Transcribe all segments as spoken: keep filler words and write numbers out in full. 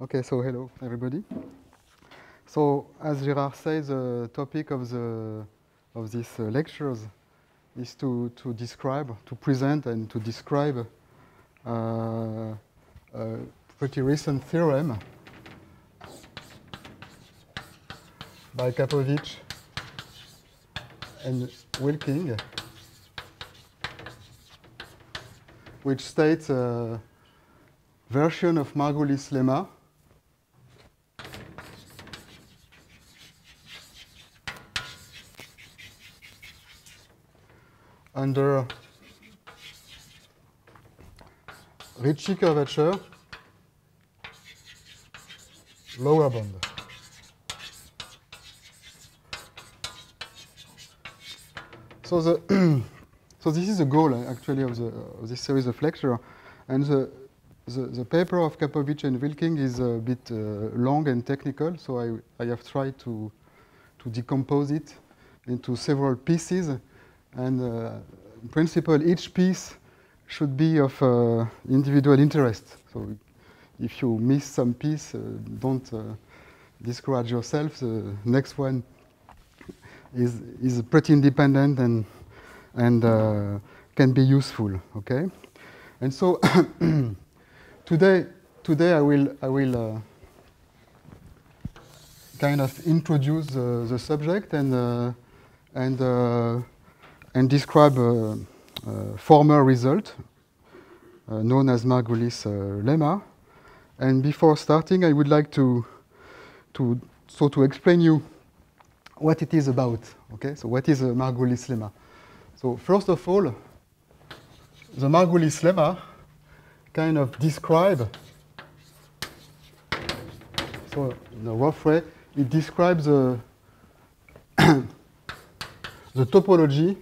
Okay, so hello everybody. So as Gérard says, the topic of the of these lectures is to to describe, to present, and to describe uh, a pretty recent theorem by Kapovitch and Wilking, which states a version of Margulis lemma under Ricci curvature lower bound. So the so this is the goal actually of the of this series of lecture, and the the, the paper of Kapovitch and Wilking is a bit uh, long and technical, so I I have tried to to decompose it into several pieces. And uh, in principle, each piece should be of uh, individual interest. So if you miss some piece, uh, don't uh, discourage yourself. The next one is, is pretty independent and, and uh, can be useful, okay? And so today, today I will, I will uh, kind of introduce uh, the subject and, uh, and uh, and describe a, a former result uh, known as Margulis uh, lemma. And before starting, I would like to to so to explain you what it is about. Okay, so what is a Margulis lemma? So first of all, the Margulis lemma kind of describe. So in a rough way, it describes the the topology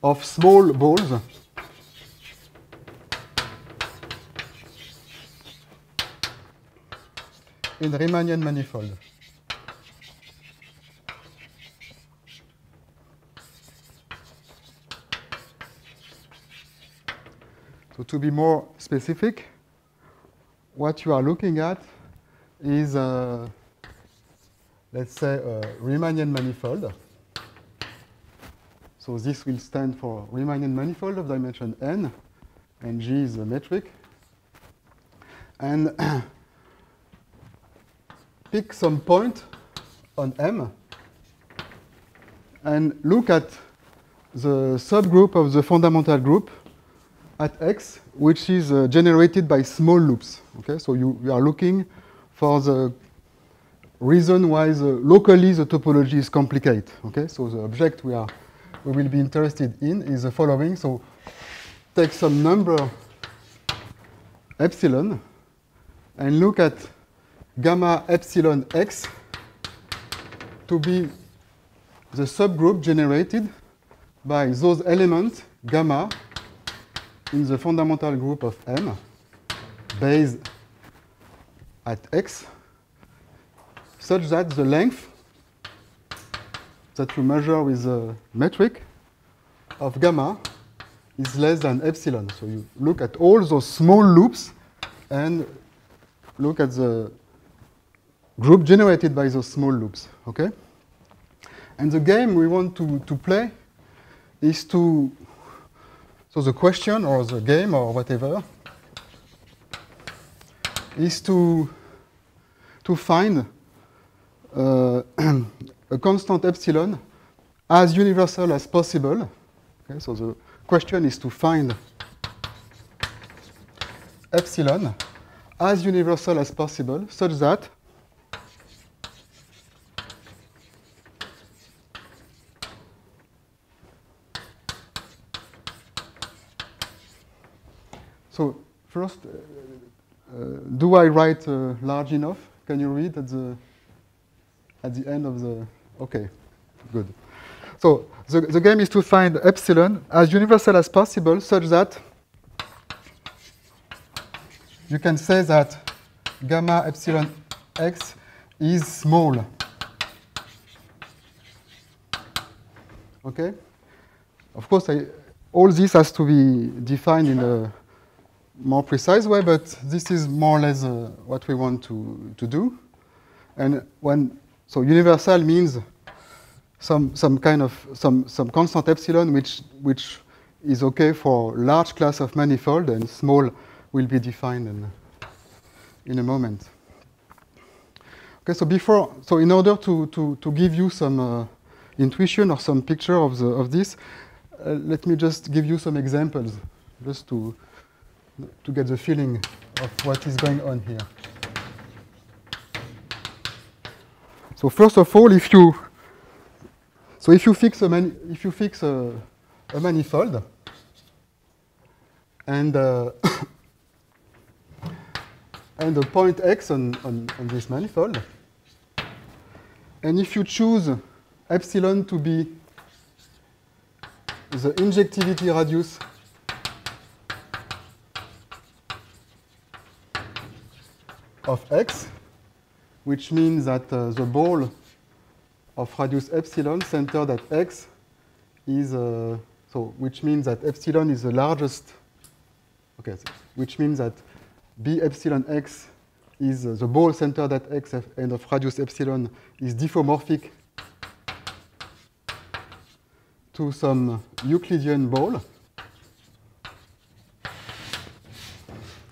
of small balls in the Riemannian manifold. So to be more specific, what you are looking at is, uh, let's say, a Riemannian manifold. So this will stand for Riemannian manifold of dimension n, and G is a metric. And pick some point on M and look at the subgroup of the fundamental group at X, which is uh, generated by small loops. Okay, so you, you are looking for the reason why the locally the topology is complicated. Okay, so the object we are we will be interested in is the following. So take some number epsilon and look at gamma epsilon x to be the subgroup generated by those elements gamma in the fundamental group of M based at x, such that the length that you measure with a metric of gamma is less than epsilon. So you look at all those small loops and look at the group generated by those small loops. Okay? And the game we want to, to play is to, so the question or the game or whatever is to, to find uh, a constant epsilon as universal as possible. Okay, so the question is to find epsilon as universal as possible, such that so first, uh, do I write uh, large enough? Can you read at the at the end of the okay, good. So the, the game is to find epsilon as universal as possible, such that you can say that gamma epsilon x is small. Okay? Of course, I, all this has to be defined in a more precise way, but this is more or less uh, what we want to, to do. And when, so universal means some, some kind of, some, some constant epsilon, which, which is okay for large class of manifold, and small will be defined in, in a moment. Okay, so before, so in order to, to, to give you some uh, intuition or some picture of, the, of this, uh, let me just give you some examples, just to, to get the feeling of what is going on here. So first of all, if you so if you fix a mani if you fix a, a manifold, and uh, and a point x on, on on this manifold, and if you choose epsilon to be the injectivity radius of x, which means that uh, the ball of radius epsilon centered at x is uh, so, which means that epsilon is the largest. Okay, so which means that b epsilon x is uh, the ball centered at x and of radius epsilon is diffeomorphic to some Euclidean ball,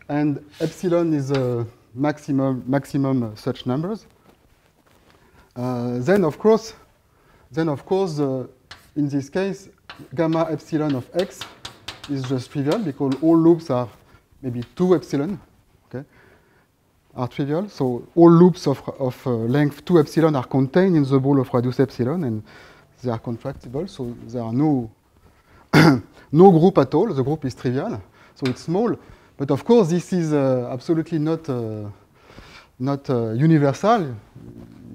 and epsilon is a uh, maximum, maximum uh, such numbers. Uh, then, of course, then of course, uh, in this case, gamma epsilon of x is just trivial because all loops are maybe two epsilon. Okay, are trivial. So all loops of of uh, length two epsilon are contained in the ball of radius epsilon, and they are contractible. So there are no no group at all. The group is trivial. So it's small. But of course, this is uh, absolutely not uh, not uh, universal.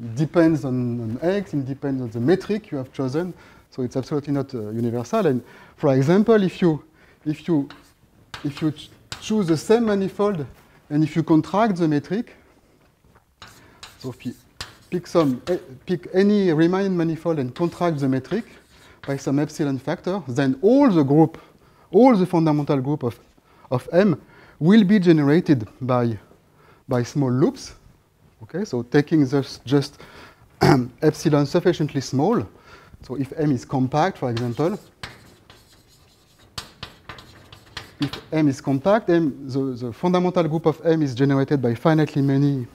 It depends on, on X. It depends on the metric you have chosen. So it's absolutely not uh, universal. And for example, if you if you if you ch choose the same manifold and if you contract the metric, so if you pick some pick any Riemannian manifold and contract the metric by some epsilon factor, then all the group, all the fundamental group of of M will be generated by, by small loops. Okay, so taking this just epsilon sufficiently small, so if M is compact, for example, if M is compact, M, the, the fundamental group of M is generated by finitely many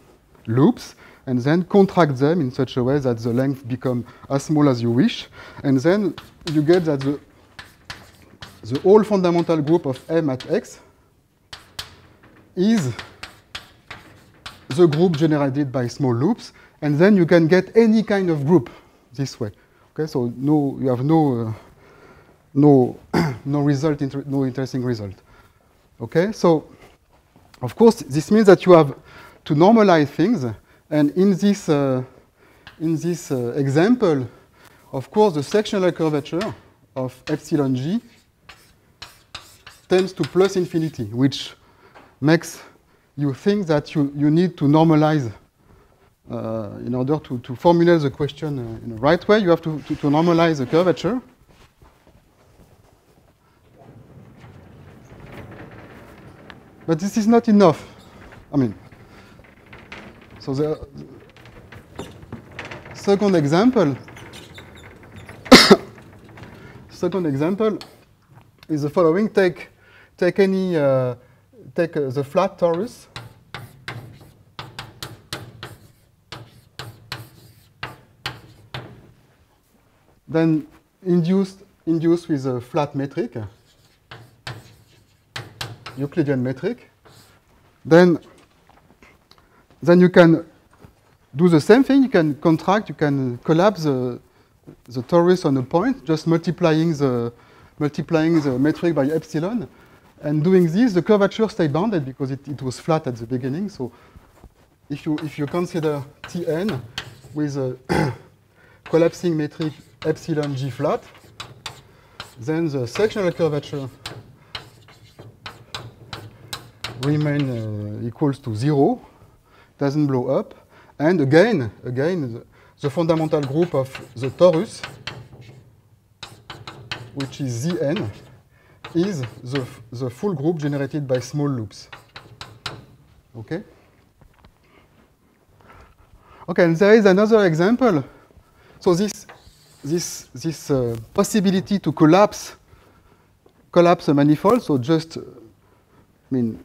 loops, and then contract them in such a way that the length becomes as small as you wish, and then you get that the, the whole fundamental group of M at X is the group generated by small loops, and then you can get any kind of group this way. Okay, so no, you have no, uh, no, no result, inter no interesting result. Okay, so of course this means that you have to normalize things, and in this uh, in this uh, example, of course, the sectional curvature of epsilon g tends to plus infinity, which makes you think that you, you need to normalize uh, in order to, to formulate the question uh, in the right way. You have to, to, to normalize the curvature. But this is not enough. I mean, so the second example, second example is the following. Take Take any, uh, take uh, the flat torus then induced, induced with a flat metric, Euclidean metric. Then, then you can do the same thing. You can contract, you can collapse the, the torus on a point, just multiplying the, multiplying the metric by epsilon. And doing this, the curvature stayed bounded because it, it was flat at the beginning. So if you, if you consider T n with a collapsing metric epsilon g flat, then the sectional curvature remains uh, equals to zero, doesn't blow up. And again, again the, the fundamental group of the torus, which is Zn, is the, the full group generated by small loops. Okay? Okay, and there is another example. So this, this, this uh, possibility to collapse, collapse a manifold, so just, I mean,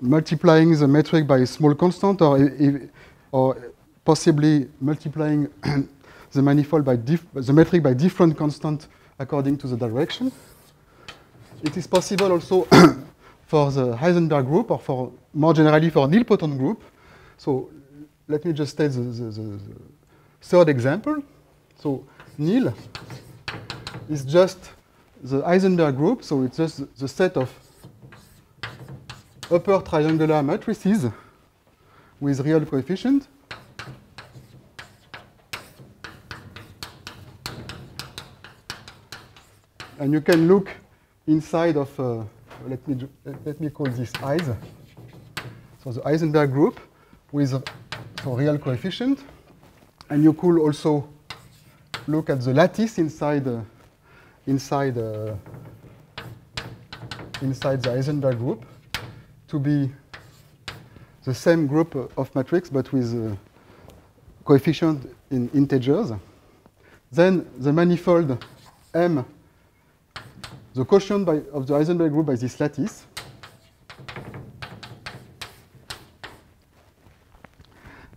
multiplying the metric by a small constant, or, or possibly multiplying the manifold by dif the metric by different constant according to the direction. It is possible also for the Heisenberg group, or for more generally for nilpotent group. So let me just take the, the, the, the third example. So Nil is just the Heisenberg group, so it's just the set of upper triangular matrices with real coefficient. And you can look inside of, uh, let me let me call this Eise. So the Heisenberg group with a so real coefficient. And you could also look at the lattice inside uh, inside uh, inside the Heisenberg group to be the same group of matrix but with uh, coefficient in integers. Then the manifold M, the quotient by, of the Heisenberg group by this lattice.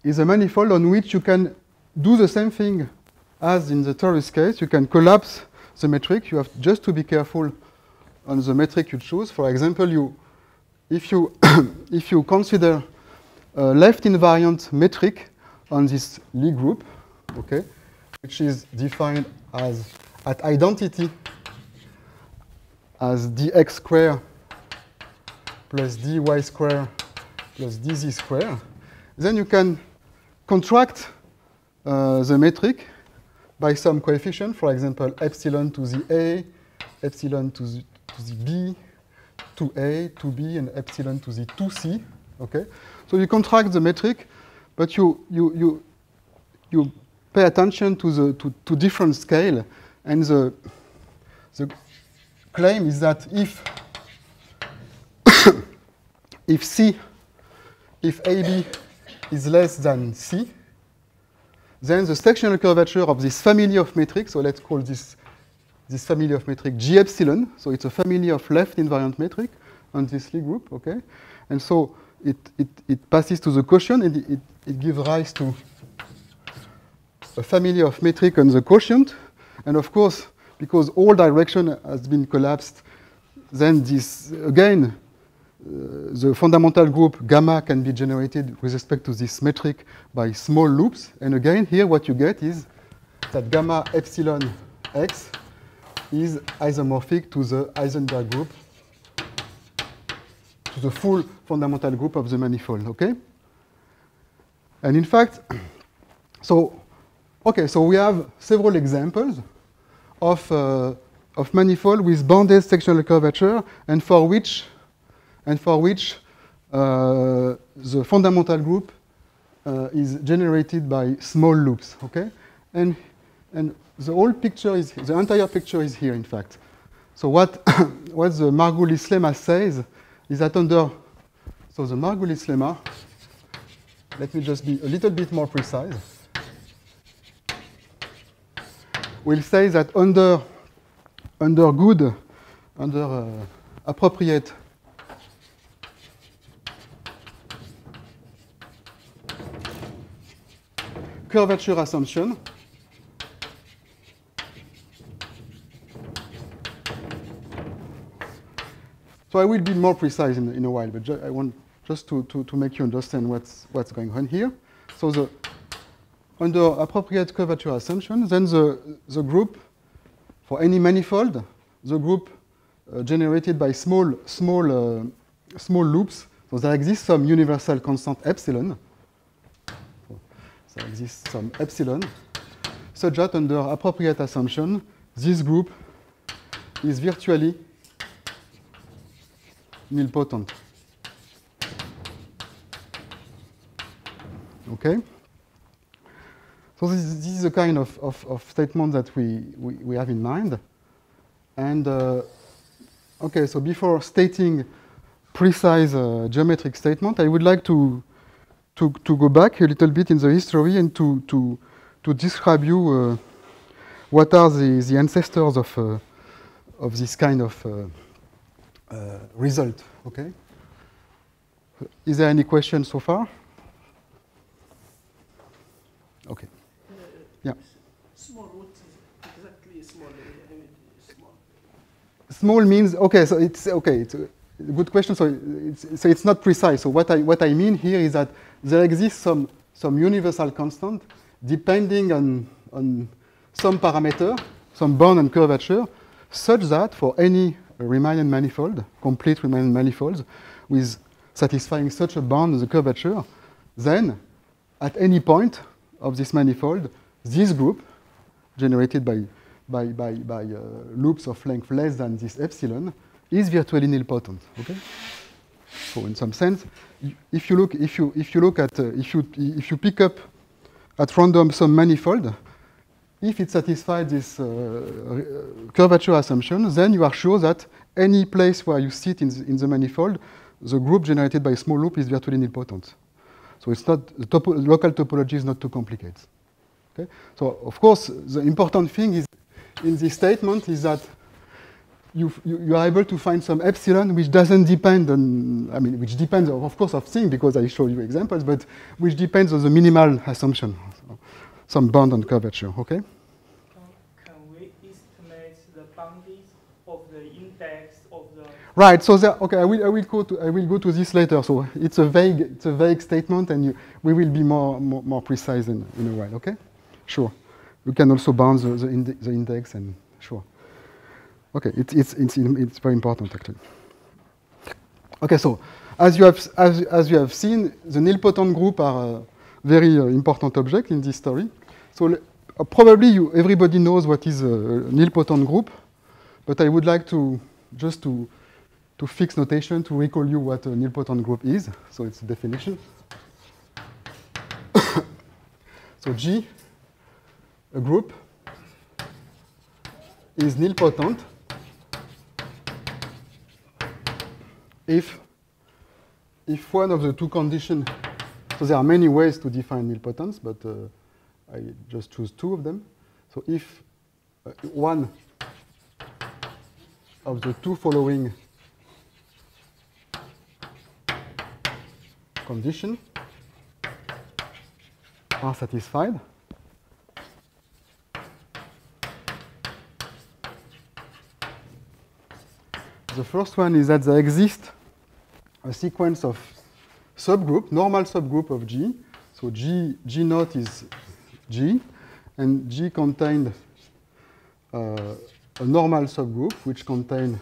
Is a manifold on which you can do the same thing as in the torus case. You can collapse the metric. You have just to be careful on the metric you choose. For example, you, if you if you consider a left invariant metric on this Lie group, okay, which is defined as at identity as dx square plus dy square plus dz square, then you can contract uh, the metric by some coefficient, for example, epsilon to the a, epsilon to the, to the b, to a, to b, and epsilon to the two c. Okay? So you contract the metric, but you, you, you, you pay attention to the to, to different scale, and the, the claim is that if if C, if A B is less than C, then the sectional curvature of this family of metrics, so let's call this this family of metric G epsilon, so it's a family of left invariant metric on this Lie group, okay? And so it it, it passes to the quotient, and it, it, it gives rise to a family of metric on the quotient, and of course, because all direction has been collapsed, then this, again, uh, the fundamental group gamma can be generated with respect to this metric by small loops. And again, here what you get is that gamma epsilon x is isomorphic to the Heisenberg group, to the full fundamental group of the manifold, okay? And in fact, so, okay, so we have several examples Of, uh, of manifold with bounded sectional curvature, and for which, and for which uh, the fundamental group uh, is generated by small loops. Okay, and and the whole picture is the entire picture is here. In fact, so what what the Margulis lemma says is that under so the Margulis lemma. Let me just be a little bit more precise. We'll say that under under good, under uh, appropriate curvature assumption, so I will be more precise in, in a while, but ju I want just to, to, to make you understand what's what's going on here. So the under appropriate curvature assumption, then the, the group, for any manifold, the group uh, generated by small, small, uh, small loops, so there exists some universal constant epsilon, so there exists some epsilon, such that under appropriate assumption, this group is virtually nilpotent. Okay? So this, this is the kind of, of, of statement that we, we, we have in mind. And uh, Okay, so before stating precise uh, geometric statement, I would like to, to, to go back a little bit in the history and to, to, to describe you uh, what are the, the ancestors of, uh, of this kind of uh, uh, result, okay? Is there any question so far? Okay. Uh, yeah. Small, what is exactly small? Small? Small means, okay, so it's, okay, it's a good question, so it's, so it's not precise. So what I, what I mean here is that there exists some, some universal constant depending on, on some parameter, some bound and curvature, such that for any Riemannian manifold, complete Riemannian manifolds, with satisfying such a bound as a curvature, then at any point of this manifold, this group, generated by, by, by, by uh, loops of length less than this epsilon, is virtually nilpotent. Okay? So in some sense, if you look, if you, if you look at, uh, if, you, if you pick up at random some manifold, if it satisfies this uh, curvature assumption, then you are sure that any place where you sit in the, in the manifold, the group generated by a small loop is virtually nilpotent. So it's not, the topo local topology is not too complicated. Okay? So of course, the important thing is in this statement is that you, you, you are able to find some epsilon which doesn't depend on, I mean, which depends of course of things because I show you examples, but which depends on the minimal assumption. Some bound and curvature, okay? Can, can we estimate the boundaries of the index of the... Right, so there, okay, I will, I will go to, I will go to this later, so it's a vague, it's a vague statement and you, we will be more, more, more precise in, in a while, okay? Sure, you can also bound the, the, indi the index and sure. Okay, it, it's, it's, it's very important actually. Okay, so as you have, as, as you have seen, the nilpotent group are uh, very uh, important object in this story. So uh, probably you, everybody knows what is a nilpotent group, but I would like to just to, to fix notation to recall you what a nilpotent group is. So it's a definition. So G, a group, is nilpotent if, if one of the two conditions. So there are many ways to define nilpotence, but uh, I just choose two of them. So if uh, one of the two following conditions are satisfied, the first one is that there exists a sequence of subgroup, normal subgroup of G. So G, G naught is G, and G contained uh, a normal subgroup, which contained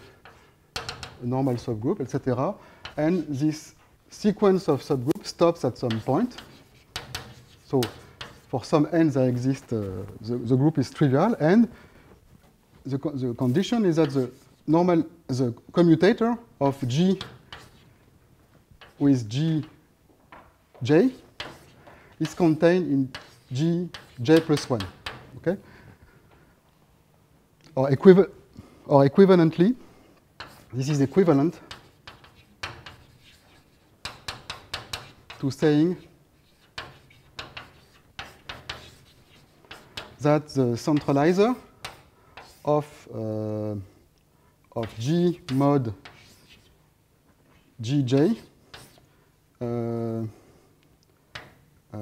a normal subgroup, et cetera. And this sequence of subgroups stops at some point. So for some n that exists, uh, the, the group is trivial, and the, co the condition is that the normal, the commutator of G with G, J is contained in G, J plus one, okay? Or, equiva or equivalently, this is equivalent to saying that the centralizer of, uh, of G mod G J Uh, uh,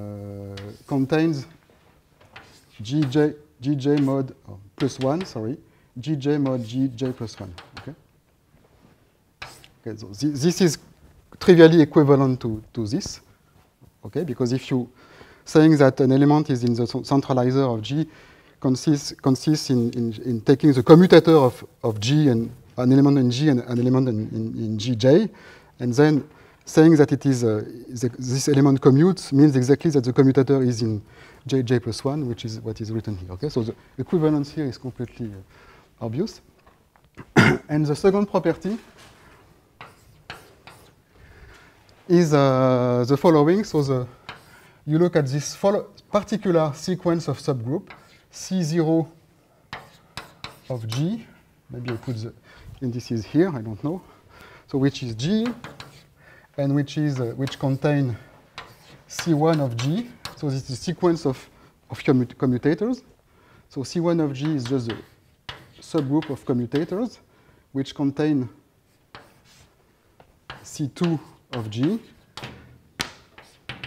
contains G J, G J mod oh, plus one, sorry, G J mod G J plus one. Okay. Okay. So th this is trivially equivalent to to this. Okay, because if you saying that an element is in the centralizer of G consists consists in in, in taking the commutator of of G and an element in G and an element in in, in G J, and then saying that it is uh, the, this element commutes means exactly that the commutator is in J J plus one, which is what is written here. Okay, so the equivalence here is completely uh, obvious. And the second property is uh, the following. So the, you look at this follow particular sequence of subgroup C zero of G. Maybe I put the indices here, I don't know, so which is G, and which is uh, which contain C one of G. So this is a sequence of, of commut commutators. So C one of G is just a subgroup of commutators which contain C two of G,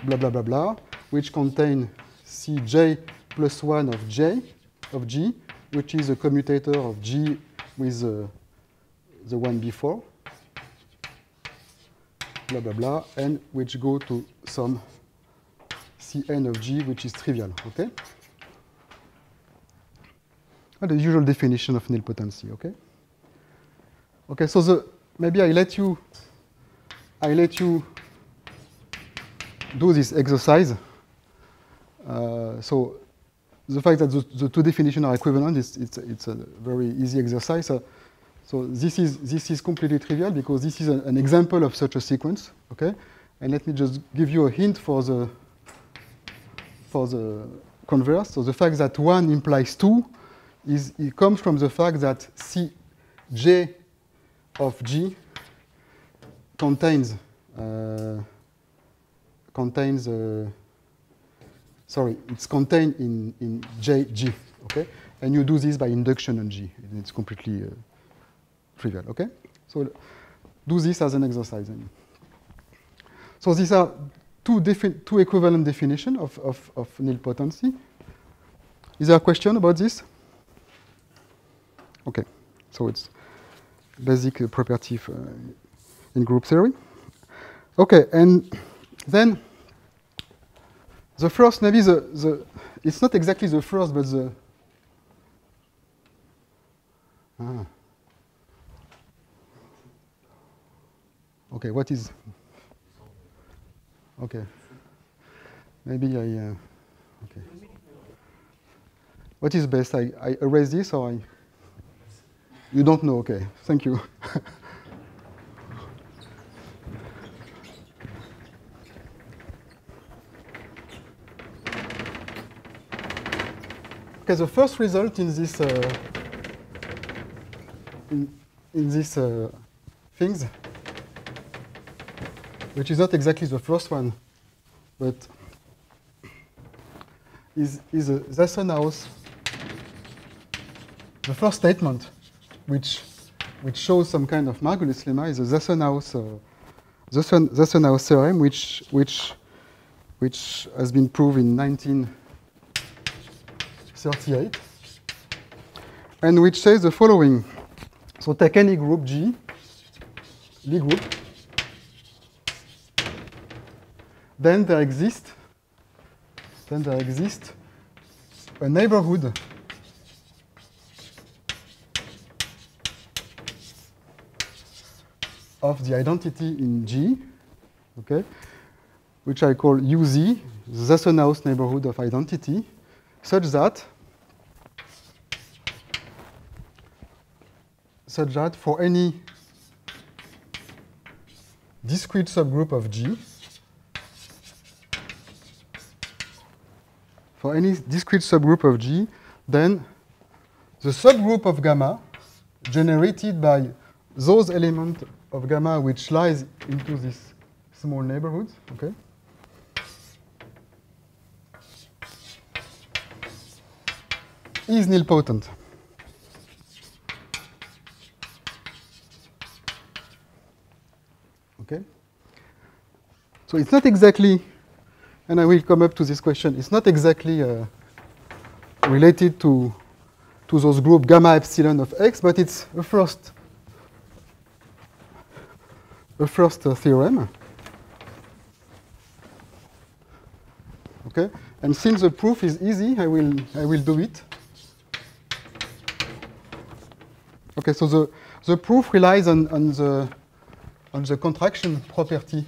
blah, blah, blah, blah, which contain C J plus one of J of G, which is a commutator of G with uh, the one before, blah, blah, blah, and which go to some Cn of G, which is trivial, okay? And the usual definition of nilpotency, okay? Okay, so the, maybe I let you, I let you do this exercise. Uh, so the fact that the, the two definitions are equivalent, is, it's, it's a very easy exercise. Uh, so this is, this is completely trivial because this is an, an example of such a sequence, okay? And let me just give you a hint for the, for the converse. So the fact that one implies two is, it comes from the fact that C J of G contains uh, contains uh, sorry, it's contained in, in J G, okay? And you do this by induction on G, and it's completely uh, trivial, okay? So do this as an exercise. So these are two different, two equivalent definitions of, of, of nilpotency. Is there a question about this? Okay, so it's basic uh, property for, uh, in group theory. Okay, and then the first, maybe the, the it's not exactly the first, but the ah. Okay, what is? Okay, maybe I uh, okay. What is best? I, I erase this or I? You don't know, okay, thank you. Okay, the first result in this uh, in, in this uh, things, which is not exactly the first one, but is is a Zassenhaus, the first statement which which shows some kind of Margulis lemma is a Zassenhaus uh, Zassenhaus theorem, which which which has been proved in nineteen thirty-eight, and which says the following. So take any group G, Lie group, then there exists then there exists a neighborhood of the identity in G, okay, which I call U Z, the Zassenhaus neighborhood of identity, such that such that for any discrete subgroup of G, for any discrete subgroup of G, then the subgroup of gamma generated by those elements of gamma which lies into this small neighborhood, okay, is nilpotent. Okay? So it's not exactly, and I will come up to this question, it's not exactly uh, related to, to those group gamma epsilon of X, but it's a first a first uh, theorem. Okay? And since the proof is easy, I will I will do it. Okay, so the, the proof relies on, on the on the contraction property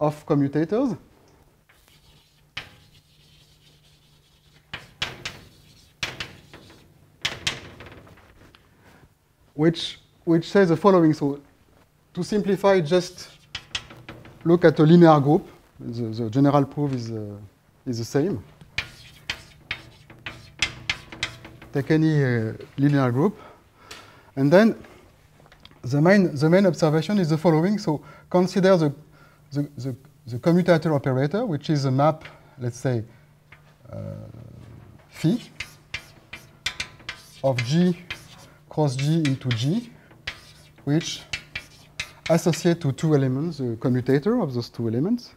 of commutators. Which which says the following. So to simplify, just look at a linear group. The, the general proof is, uh, is the same. take any uh, linear group. And then the main, the main observation is the following. So consider the, the, the, the commutator operator, which is a map, let's say, uh, phi of G cross G into G, which associate to two elements, the commutator of those two elements.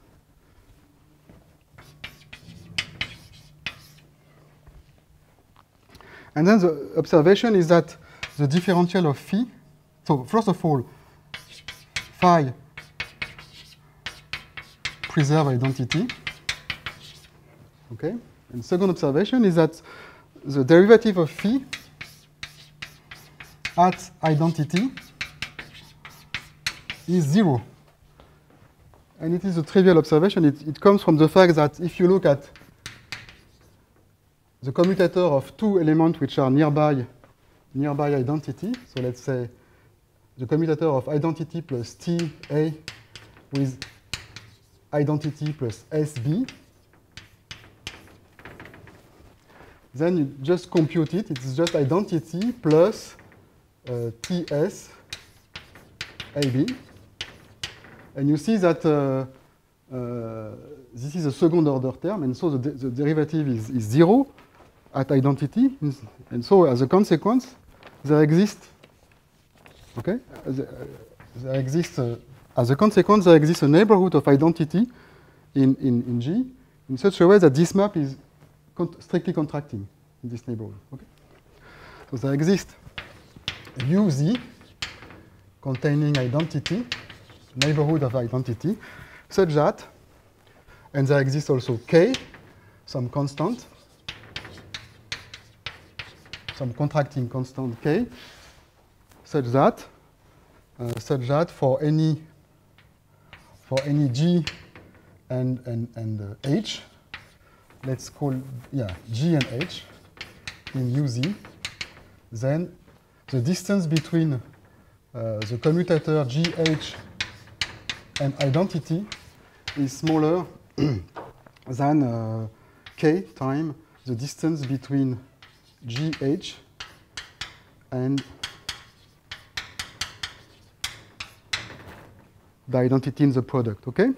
And then the observation is that the differential of phi, so first of all, phi preserve identity. Okay. And second observation is that the derivative of phi at identity is zero. And it is a trivial observation. It, it comes from the fact that if you look at the commutator of two elements which are nearby, nearby identity, so let's say the commutator of identity plus T A with identity plus S B, then you just compute it. It's just identity plus uh, T S A B, and you see that uh, uh, this is a second order term, and so the, de the derivative is, is zero at identity, and so as a consequence, there exists, okay, there exists, uh, as a consequence, there exists a neighborhood of identity in, in, in G in such a way that this map is con strictly contracting in this neighborhood. Okay? So there exists U Z containing identity, neighborhood of identity, such that, and there exists also K, some constant, some contracting constant K, such that, uh, such that for any, for any G and and and uh, H, let's call yeah G and H in U Z, then the distance between uh, the commutator G H and identity is smaller than uh, K times the distance between G H and the identity in the product, okay?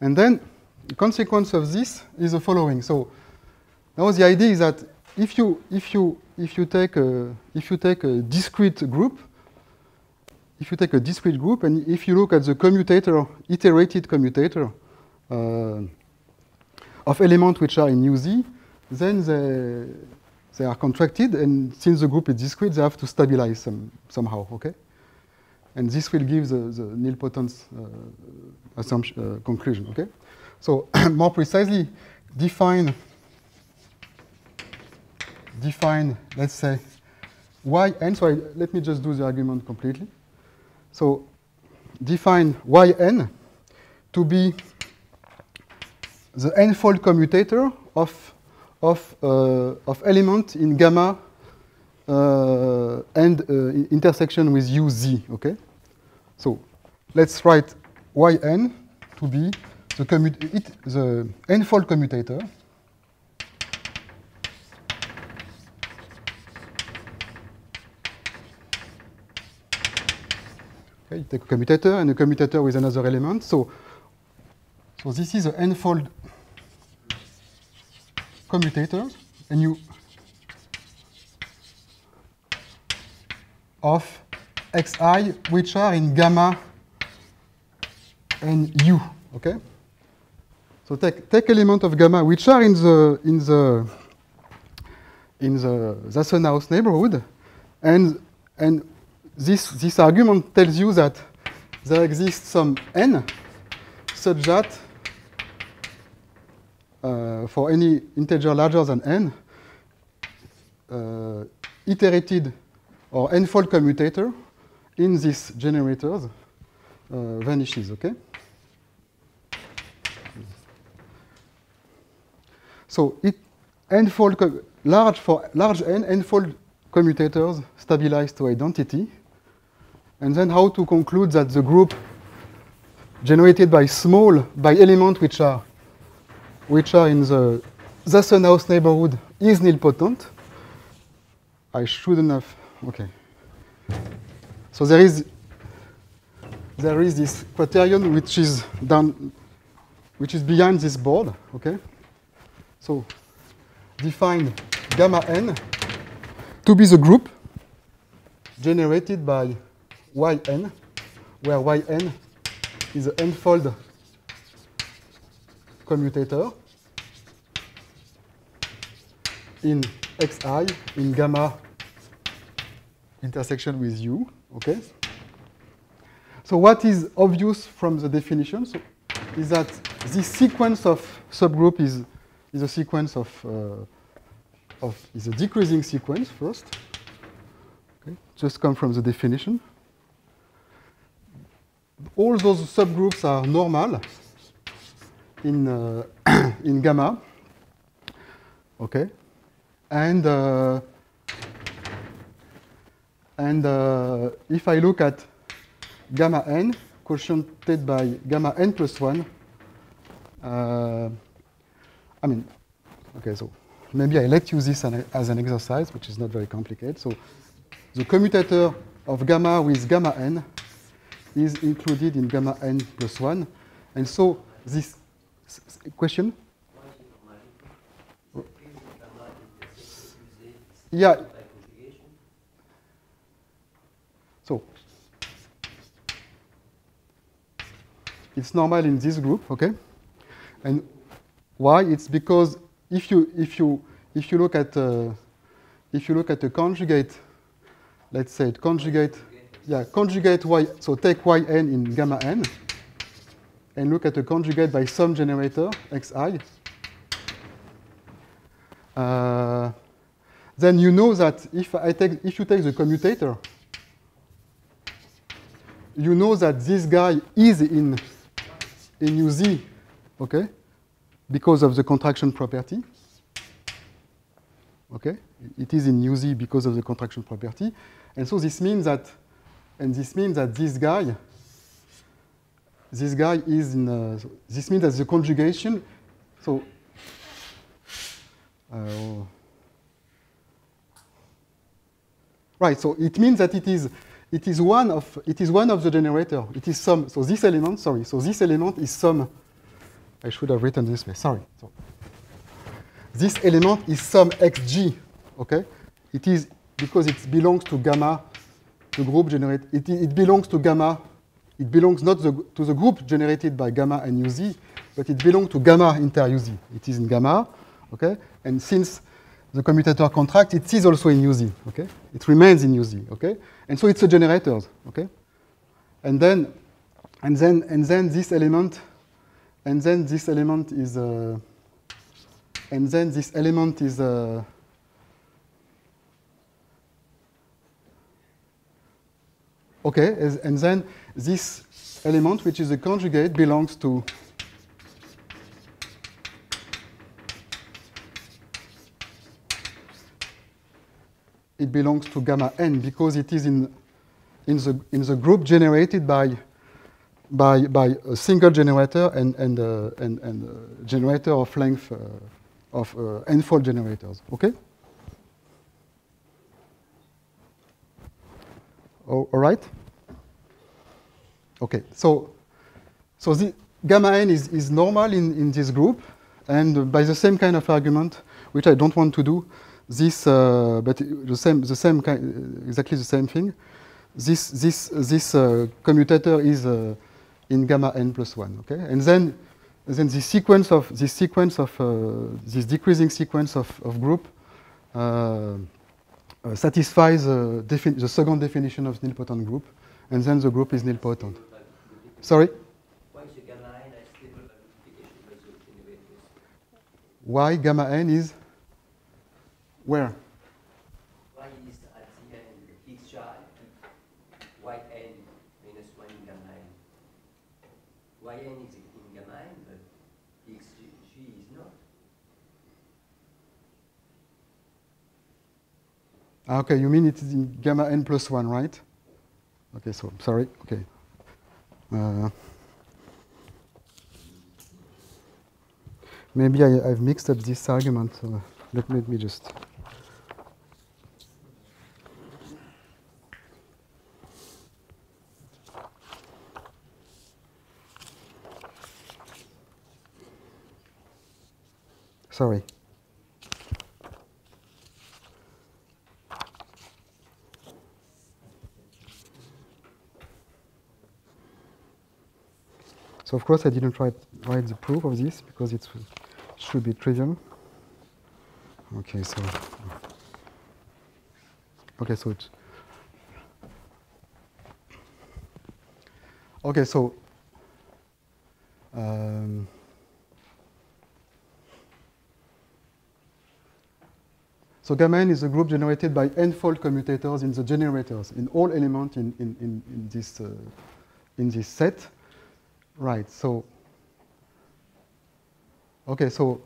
And then the consequence of this is the following. So now the idea is that if you if you if you take a if you take a discrete group, if you take a discrete group and if you look at the commutator, iterated commutator uh, of elements which are in U Z, then they, they are contracted, and since the group is discrete, they have to stabilize some, somehow, okay? And this will give the, the nilpotence uh, assumption, uh, conclusion, okay? So more precisely, define, define, let's say, yn, so I, let me just do the argument completely. So define yn to be the n-fold commutator of, of, uh, of element in gamma uh, and uh, intersection with uz, okay? So let's write yn to be the, commu it, the n-fold commutator . You take a commutator and a commutator with another element. So, so this is the n-fold commutator, and you of xi, which are in gamma and u. Okay. So take take element of gamma, which are in the in the in the Zassenhaus neighborhood, and and This, this argument tells you that there exists some n such that uh, for any integer larger than n, uh, iterated or n-fold commutator in these generators uh, vanishes, okay? So it n-fold large for large n, n-fold commutators stabilize to identity. And then how to conclude that the group generated by small, by elements which are, which are in the Zassenhaus neighborhood is nilpotent. I shouldn't have. Okay. So there is there is this criterion which is down, which is behind this board. Okay. So define gamma n to be the group generated by Yn, where Yn is the n-fold commutator in xi in gamma intersection with u. Okay. So what is obvious from the definition so is that this sequence of subgroup is is a sequence of uh, of is a decreasing sequence first. Okay. Just come from the definition. All those subgroups are normal in uh, in gamma. Okay. And uh, and uh, if I look at gamma n, quotiented by gamma n plus one, uh, I mean, okay, so maybe I let you this an, as an exercise, which is not very complicated. So the commutator of gamma with gamma n is included in gamma n plus one, and so this question. Yeah. So it's normal in this group, okay? And why? It's because if you if you if you look at uh, if you look at a conjugate, let's say it conjugate, yeah, conjugate y. So take y n in gamma n, and look at a conjugate by some generator xi. Uh, then you know that if I take, if you take the commutator, you know that this guy is in in U Z, okay, because of the contraction property. Okay, it is in U Z because of the contraction property, and so this means that, and this means that this guy, this guy is in. Uh, this means that the conjugation, so. Uh, Right, so it means that it is, it is one of, it is one of the generator. It is some. So this element, sorry. So this element is some. I should have written this way. Sorry. So this element is some xg. Okay. It is because it belongs to gamma. The group generate. It, it belongs to gamma. It belongs not the, to the group generated by gamma and uz, but it belongs to gamma inter uz. It is in gamma. Okay. And since the commutator contract, it is also in U Z, okay? It remains in U Z, okay? And so it's a generator, okay? And then, and then, and then this element, and then this element is, uh, and then this element is, uh, okay? And then this element, which is a conjugate, belongs to. It belongs to gamma n because it is in in the in the group generated by by by a single generator and and uh, and, and uh, generator of length uh, of uh, n-fold generators. Okay. Oh, all right. Okay. So so the gamma n is is normal in in this group, and by the same kind of argument, which I don't want to do. This, uh, but the same, the same kind, exactly the same thing. This, this, this uh, commutator is uh, in gamma n plus one. Okay, and then, then the sequence of this sequence of uh, this decreasing sequence of, of group uh, uh, satisfies uh, the second definition of nilpotent group, and then the group is nilpotent. Sorry. Why gamma n is where? Y is at the end, each charge, Yn minus one in gamma n. Yn is in gamma n, but xG is not. Okay, you mean it is in gamma n plus one, right? Okay, so I'm sorry, okay. Uh, Maybe I, I've mixed up this argument. Uh, let, let me just... Sorry. So of course I didn't write, write the proof of this because it should be trivial. Okay, so okay, so it, okay, so um, so gamma n is a group generated by n-fold commutators in the generators in all elements in in in, in this uh, in this set. Right, so, okay, so,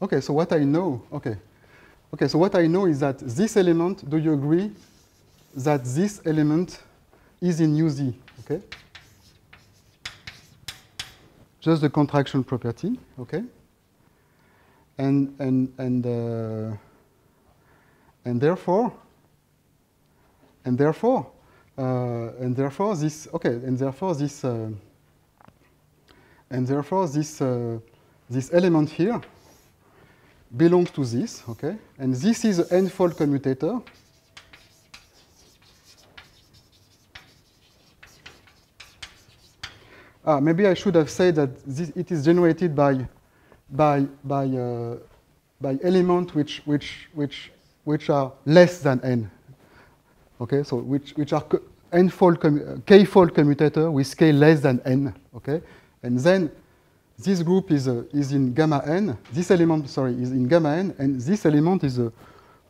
okay, so what I know, okay, okay, so what I know is that this element, do you agree that this element is in U Z, okay? Just the contraction property, okay? And, and, and, uh, and therefore, And therefore, uh, and therefore, this okay, and therefore this, uh, and therefore this, uh, this element here belongs to this, okay, and this is an n-fold commutator, ah, maybe I should have said that this, it is generated by, by, by, uh, by elements which, which, which, which are less than n. Okay, so which, which are n-fold k-fold commutator with k less than n. Okay, and then this group is uh, is in gamma n. This element, sorry, is in gamma n, and this element is a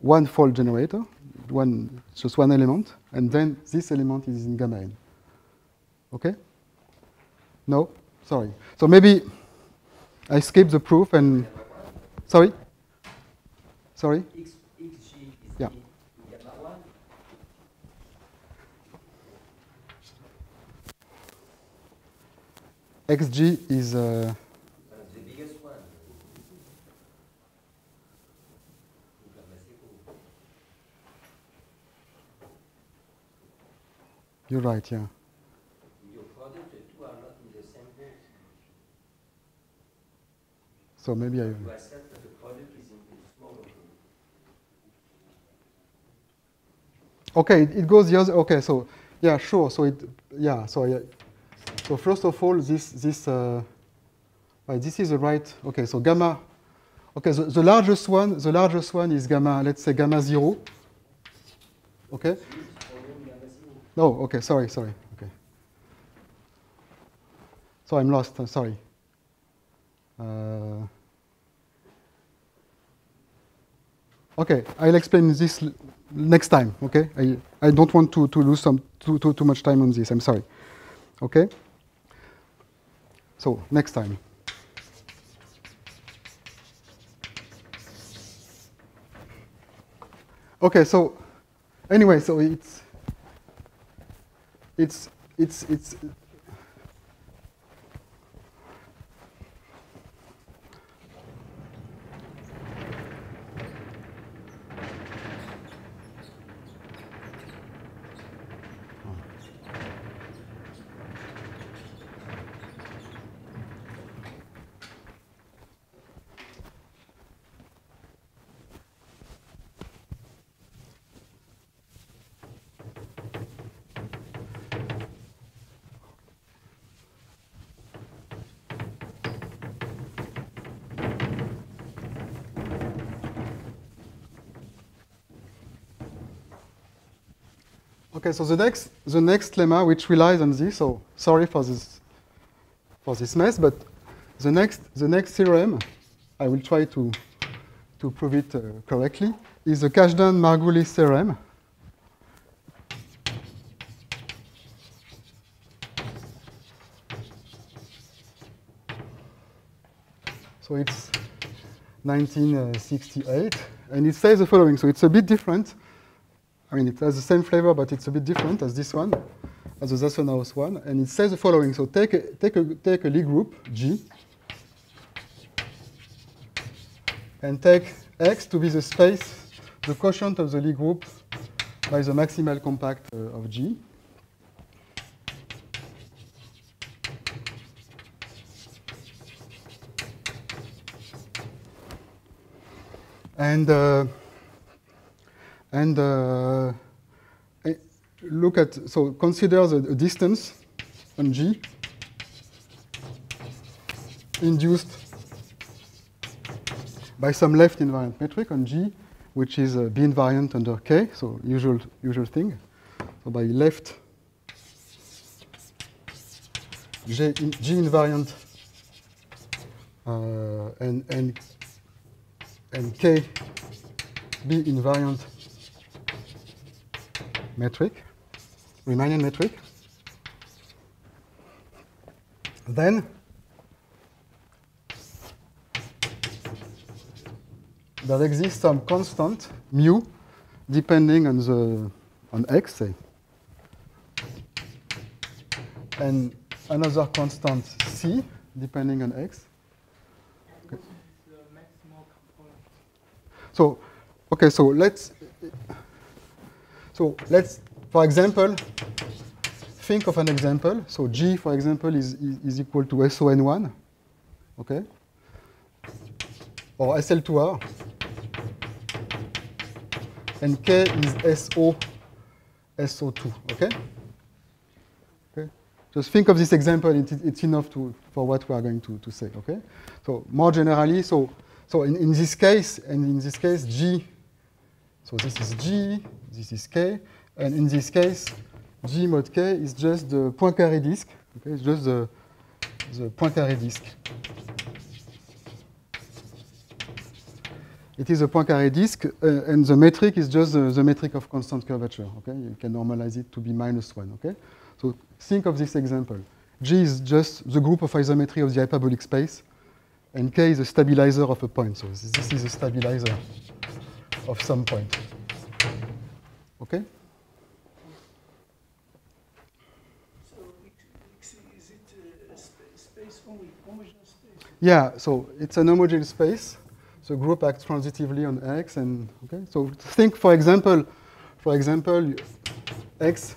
one-fold generator, one just one element, and then this element is in gamma n. Okay. No, sorry. So maybe I skipped the proof and sorry, sorry. Yeah. Xg is uh, the biggest one. You're right, yeah. Your product, the two are not in the same group. So maybe I. You accept that the product is in the smaller group. Okay, it, it goes the other. Okay, so yeah, sure. So it, yeah, so yeah. So first of all, this this uh, right, this is the right. Okay, so gamma. Okay, the, the largest one, the largest one is gamma. Let's say gamma zero. Okay. No. Okay. Sorry. Sorry. Okay. So I'm lost. I'm sorry. Uh, okay. I'll explain this next time. Okay. I I don't want to to lose some too too too much time on this. I'm sorry. Okay. So, next time. Okay, so anyway, so it's it's it's it's okay, so the next the next lemma which relies on this, so sorry for this for this mess, but the next the next theorem, I will try to to prove it uh, correctly, is the Kazhdan-Margulis theorem. So it's nineteen sixty-eight, and it says the following. So it's a bit different. I mean, it has the same flavor, but it's a bit different as this one. as the Zassenhaus one, and it says the following. So take a, take a, take a Lie group, G, and take X to be the space, the quotient of the Lie group by the maximal compact uh, of G. And uh, and uh, look at, so consider the, the distance on G induced by some left invariant metric on G, which is uh, B invariant under K, so usual usual thing. So by left G, in, G invariant uh, and and and K B invariant metric, Riemannian metric. Then there exists some constant mu depending on the on X, say, and another constant C depending on X. Okay. So okay, so let's so let's for example think of an example. So G, for example, is is, is equal to S O N one, okay, or S L two R. And K is S O, S O two, okay? Okay? Just think of this example, it, it's enough to, for what we are going to, to say, okay? So more generally, so, so in, in this case, and in this case, G, so this is G, this is K, and in this case, G mod K is just the Poincaré disk, okay? It's just the, the Poincaré disk. It is a Poincaré disk, uh, and the metric is just the, the metric of constant curvature. Okay, you can normalize it to be minus one. Okay, so think of this example. G is just the group of isometry of the hyperbolic space, and K is a stabilizer of a point. So this, this is a stabilizer of some point. Okay. So is it a space only, homogeneous space? Yeah. So it's an homogeneous space. The group acts transitively on X, and okay. So think, for example, for example, X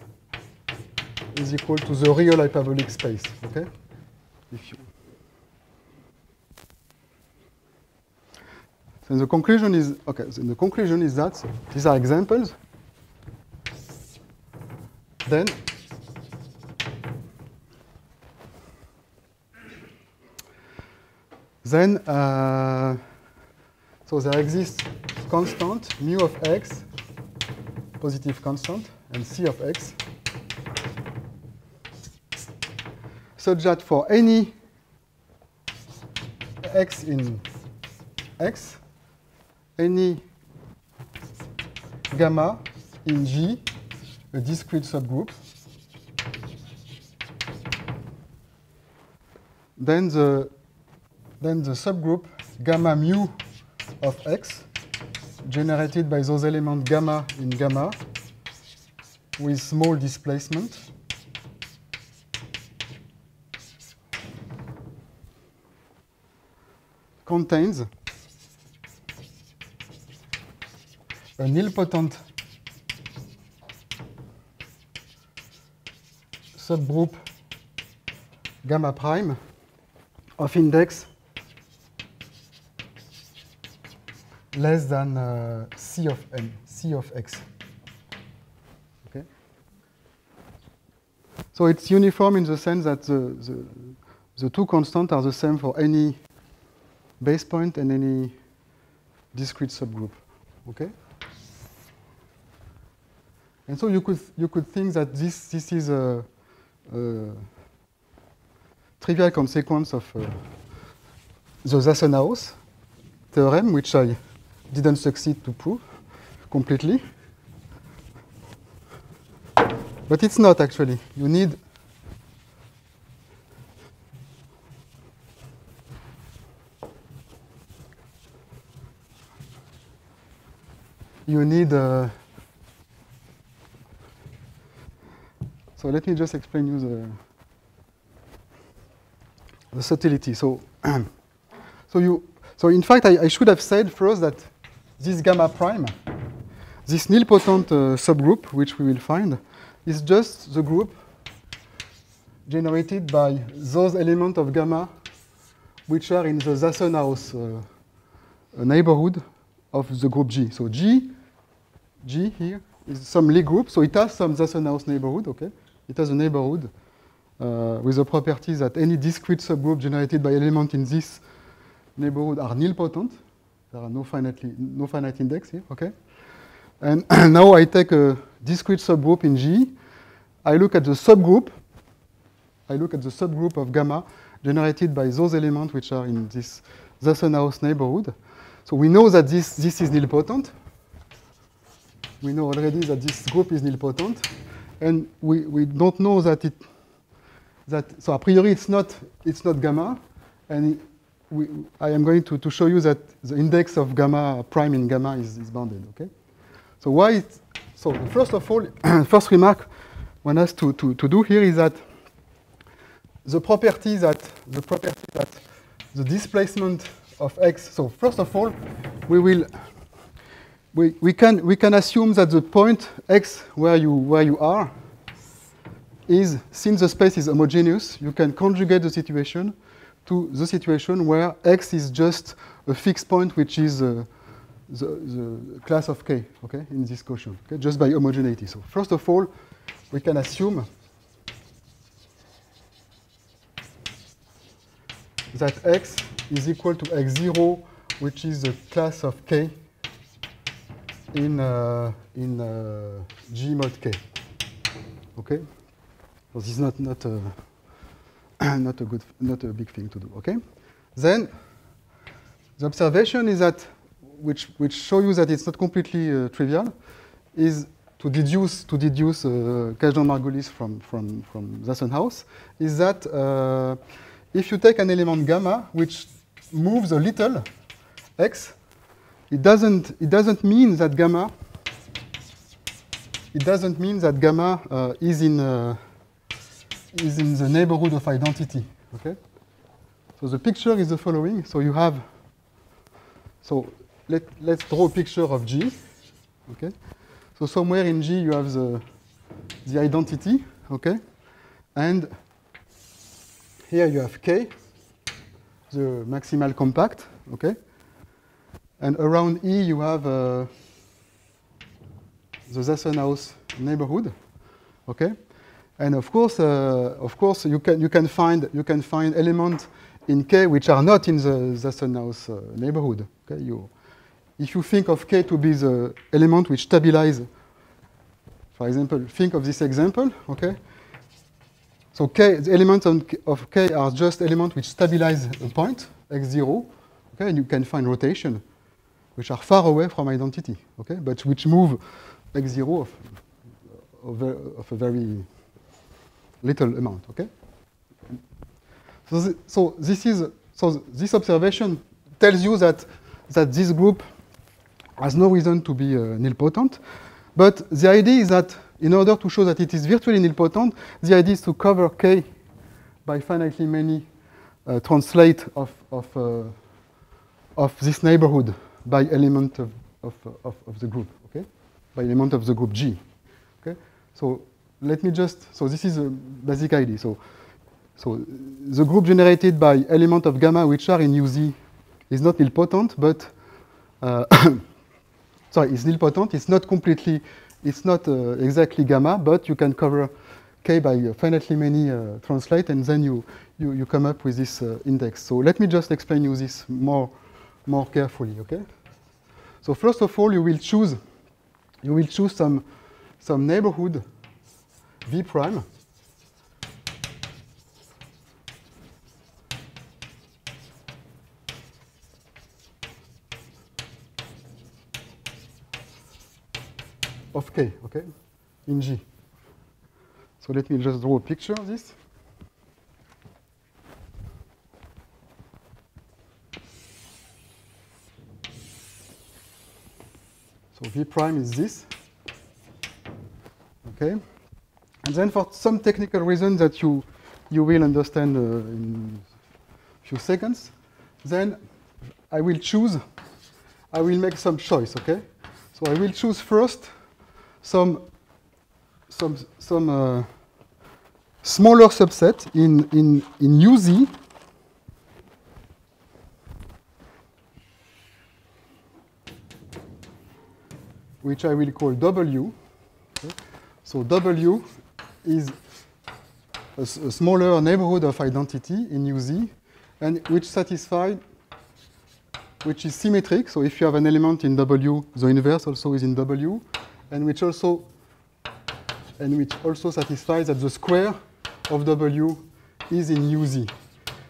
is equal to the real hyperbolic space. Okay. If you. So the conclusion is okay. So the conclusion is that so these are examples. Then. Then. Uh, So there exists constant mu of X, positive constant, and C of X, such that for any X in X, any gamma in G, a discrete subgroup, then the, then the subgroup gamma mu of X generated by those elements gamma in gamma with small displacement contains a nilpotent subgroup gamma prime of index less than uh, C of n, C of X. Okay. So it's uniform in the sense that the, the, the two constants are the same for any base point and any discrete subgroup. Okay. And so you could you could think that this this is a, a trivial consequence of uh, the Zassenhaus theorem, which I didn't succeed to prove completely. But it's not actually. You need you need uh, So let me just explain you the, the subtlety. So, so you, so in fact, I, I should have said first that this gamma prime, this nilpotent uh, subgroup, which we will find, is just the group generated by those elements of gamma which are in the Zassenhaus uh, neighborhood of the group G. So G, G here is some Lie group, so it has some Zassenhaus neighborhood, okay? It has a neighborhood uh, with the property that any discrete subgroup generated by element in this neighborhood are nilpotent. There are no finitely, no finite index here, okay? And now I take a discrete subgroup in G. I look at the subgroup. I look at the subgroup of gamma generated by those elements which are in this Zassenhaus neighborhood. So we know that this, this is nilpotent. We know already that this group is nilpotent. And we, we don't know that it, that, so a priori it's not, it's not gamma. And we, I am going to, to show you that the index of gamma prime in gamma is, is bounded, okay? So why, it, so first of all, first remark one has to, to, to do here is that The property that the property that the displacement of x. So first of all, we will we we can we can assume that the point x where you where you are is, since the space is homogeneous, you can conjugate the situation to the situation where x is just a fixed point, which is uh, the the class of k. Okay, in this quotient, okay, just by homogeneity. So first of all, we can assume that x is equal to x zero, which is the class of k in uh, in uh, G mod k. Okay, so this is not not a not a good not a big thing to do. Okay, then the observation is that which which show you that it's not completely uh, trivial is to deduce to deduce uh, Kazhdan-Margulis from from from Zassenhaus is that. Uh, If you take an element gamma which moves a little x, it doesn't it doesn't mean that gamma it doesn't mean that gamma uh, is in uh, is in the neighborhood of identity. Okay. So the picture is the following. So you have so let let's draw a picture of G. Okay. So somewhere in G you have the the identity. Okay. And here you have K, the maximal compact, okay? And around E you have uh, the Zassenhaus neighborhood, okay? And of course, uh, of course, you can you can find you can find elements in K which are not in the Zassenhaus uh, neighborhood. Okay, you if you think of K to be the element which stabilizes, for example, think of this example, okay? So K, the elements of K are just elements which stabilize a point, x zero, okay, and you can find rotation, which are far away from identity, okay, but which move x zero of, of, of a very little amount, okay? So, th so this is so th this observation tells you that that this group has no reason to be uh, nilpotent, but the idea is that in order to show that it is virtually nilpotent, the idea is to cover K by finitely many uh, translate of of, uh, of this neighborhood by element of, of, of, of the group, okay? By element of the group G, okay? So let me just, so this is a basic idea. So, so the group generated by element of gamma which are in U Z is not nilpotent, but, uh, sorry, it's nilpotent, it's not completely It's not uh, exactly gamma, but you can cover K by uh, finitely many uh, translate, and then you, you, you come up with this uh, index. So let me just explain you this more, more carefully, okay? So first of all, you will choose, you will choose some, some neighborhood V prime, of K, okay, in G. So let me just draw a picture of this. So V prime is this, okay, and And then for some technical reason that you, you will understand uh, in a few seconds, then I will choose, I will make some choice, okay? So I will choose first some, some, some uh, smaller subset in, in, in U Z, which I will call W. Okay. So W is a, s a smaller neighborhood of identity in U Z, and which satisfies, which is symmetric. So if you have an element in W, the inverse also is in W, and which also and which also satisfies that the square of W is in U Z.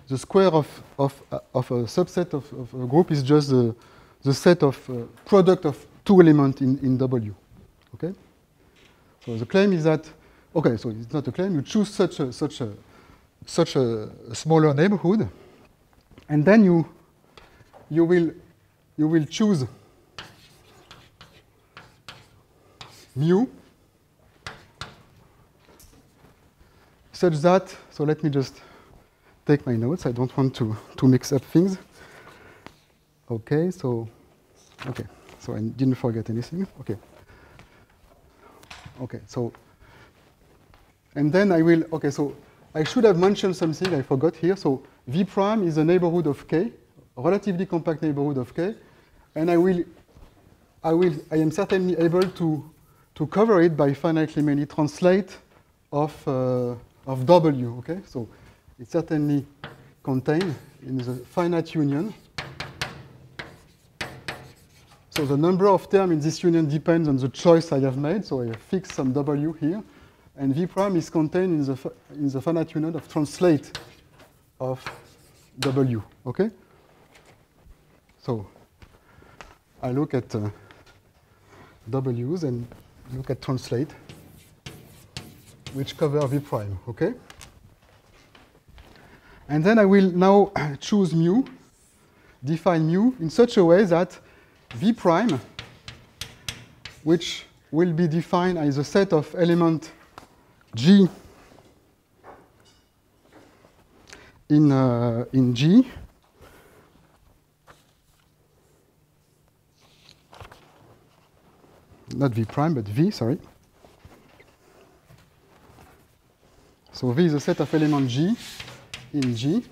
The square of of of a subset of, of a group is just the the set of uh, product of two elements in, in W, okay? So the claim is that, okay, so it's not a claim, you choose such a, such a, such a smaller neighborhood, and then you, you, will, you will choose mu such that, so let me just take my notes, I don't want to, to mix up things. Okay, so, okay. So I didn't forget anything. Okay. Okay. So, and then I will. Okay. So I should have mentioned something I forgot here. So V prime is a neighborhood of K, a relatively compact neighborhood of K, and I will, I will, I am certainly able to to cover it by finitely many translate of uh, of W. Okay. So it's certainly contained in the finite union. So the number of terms in this union depends on the choice I have made. So I have fixed some W here. And V prime is contained in the, in the finite union of translate of W. OK? So I look at uh, W's and look at translate, which cover V prime. OK? And then I will now choose mu, define mu in such a way that V prime, which will be defined as a set of element G in, uh, in G, not V prime, but V, sorry. So V is a set of element G in G,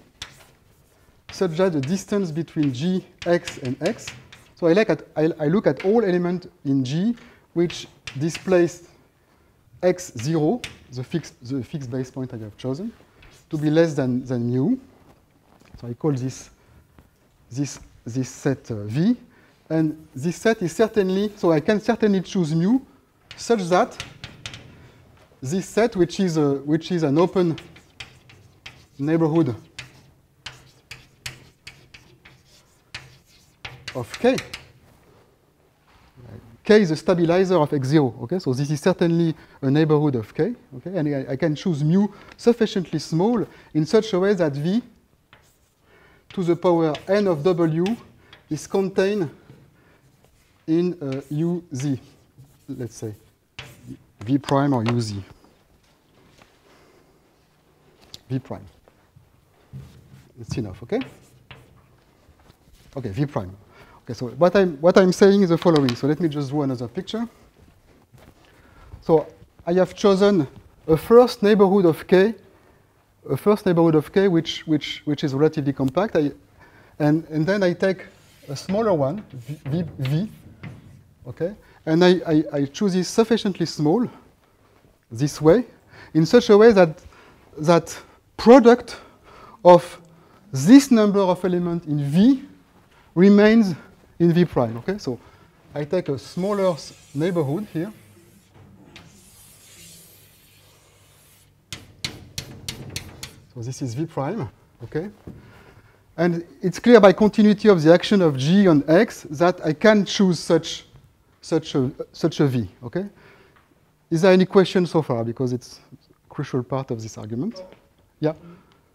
such that the distance between G, X, and X. So I look, at, I look at all elements in G which displace x zero, the fixed, the fixed base point I have chosen, to be less than, than mu. So I call this, this, this set uh, V. And this set is certainly, so I can certainly choose mu such that this set, which is, a, which is an open neighborhood of K. K is a stabilizer of x zero, okay? So this is certainly a neighborhood of K, okay? And I, I can choose mu sufficiently small in such a way that V to the power n of W is contained in uh, U Z, let's say, V prime or U Z. V prime. It's enough, okay? Okay, V prime. So what I'm, what I'm saying is the following. So let me just draw another picture. So I have chosen a first neighborhood of K, a first neighborhood of K which, which, which is relatively compact. I, and, and then I take a smaller one, V, v okay? And I, I, I choose it sufficiently small, this way, in such a way that that product of this number of elements in V remains in V prime, okay? So I take a smaller neighborhood here. So this is V prime, okay? And it's clear by continuity of the action of G on X that I can choose such, such, a, such a V, okay? Is there any question so far? Because it's a crucial part of this argument. So yeah?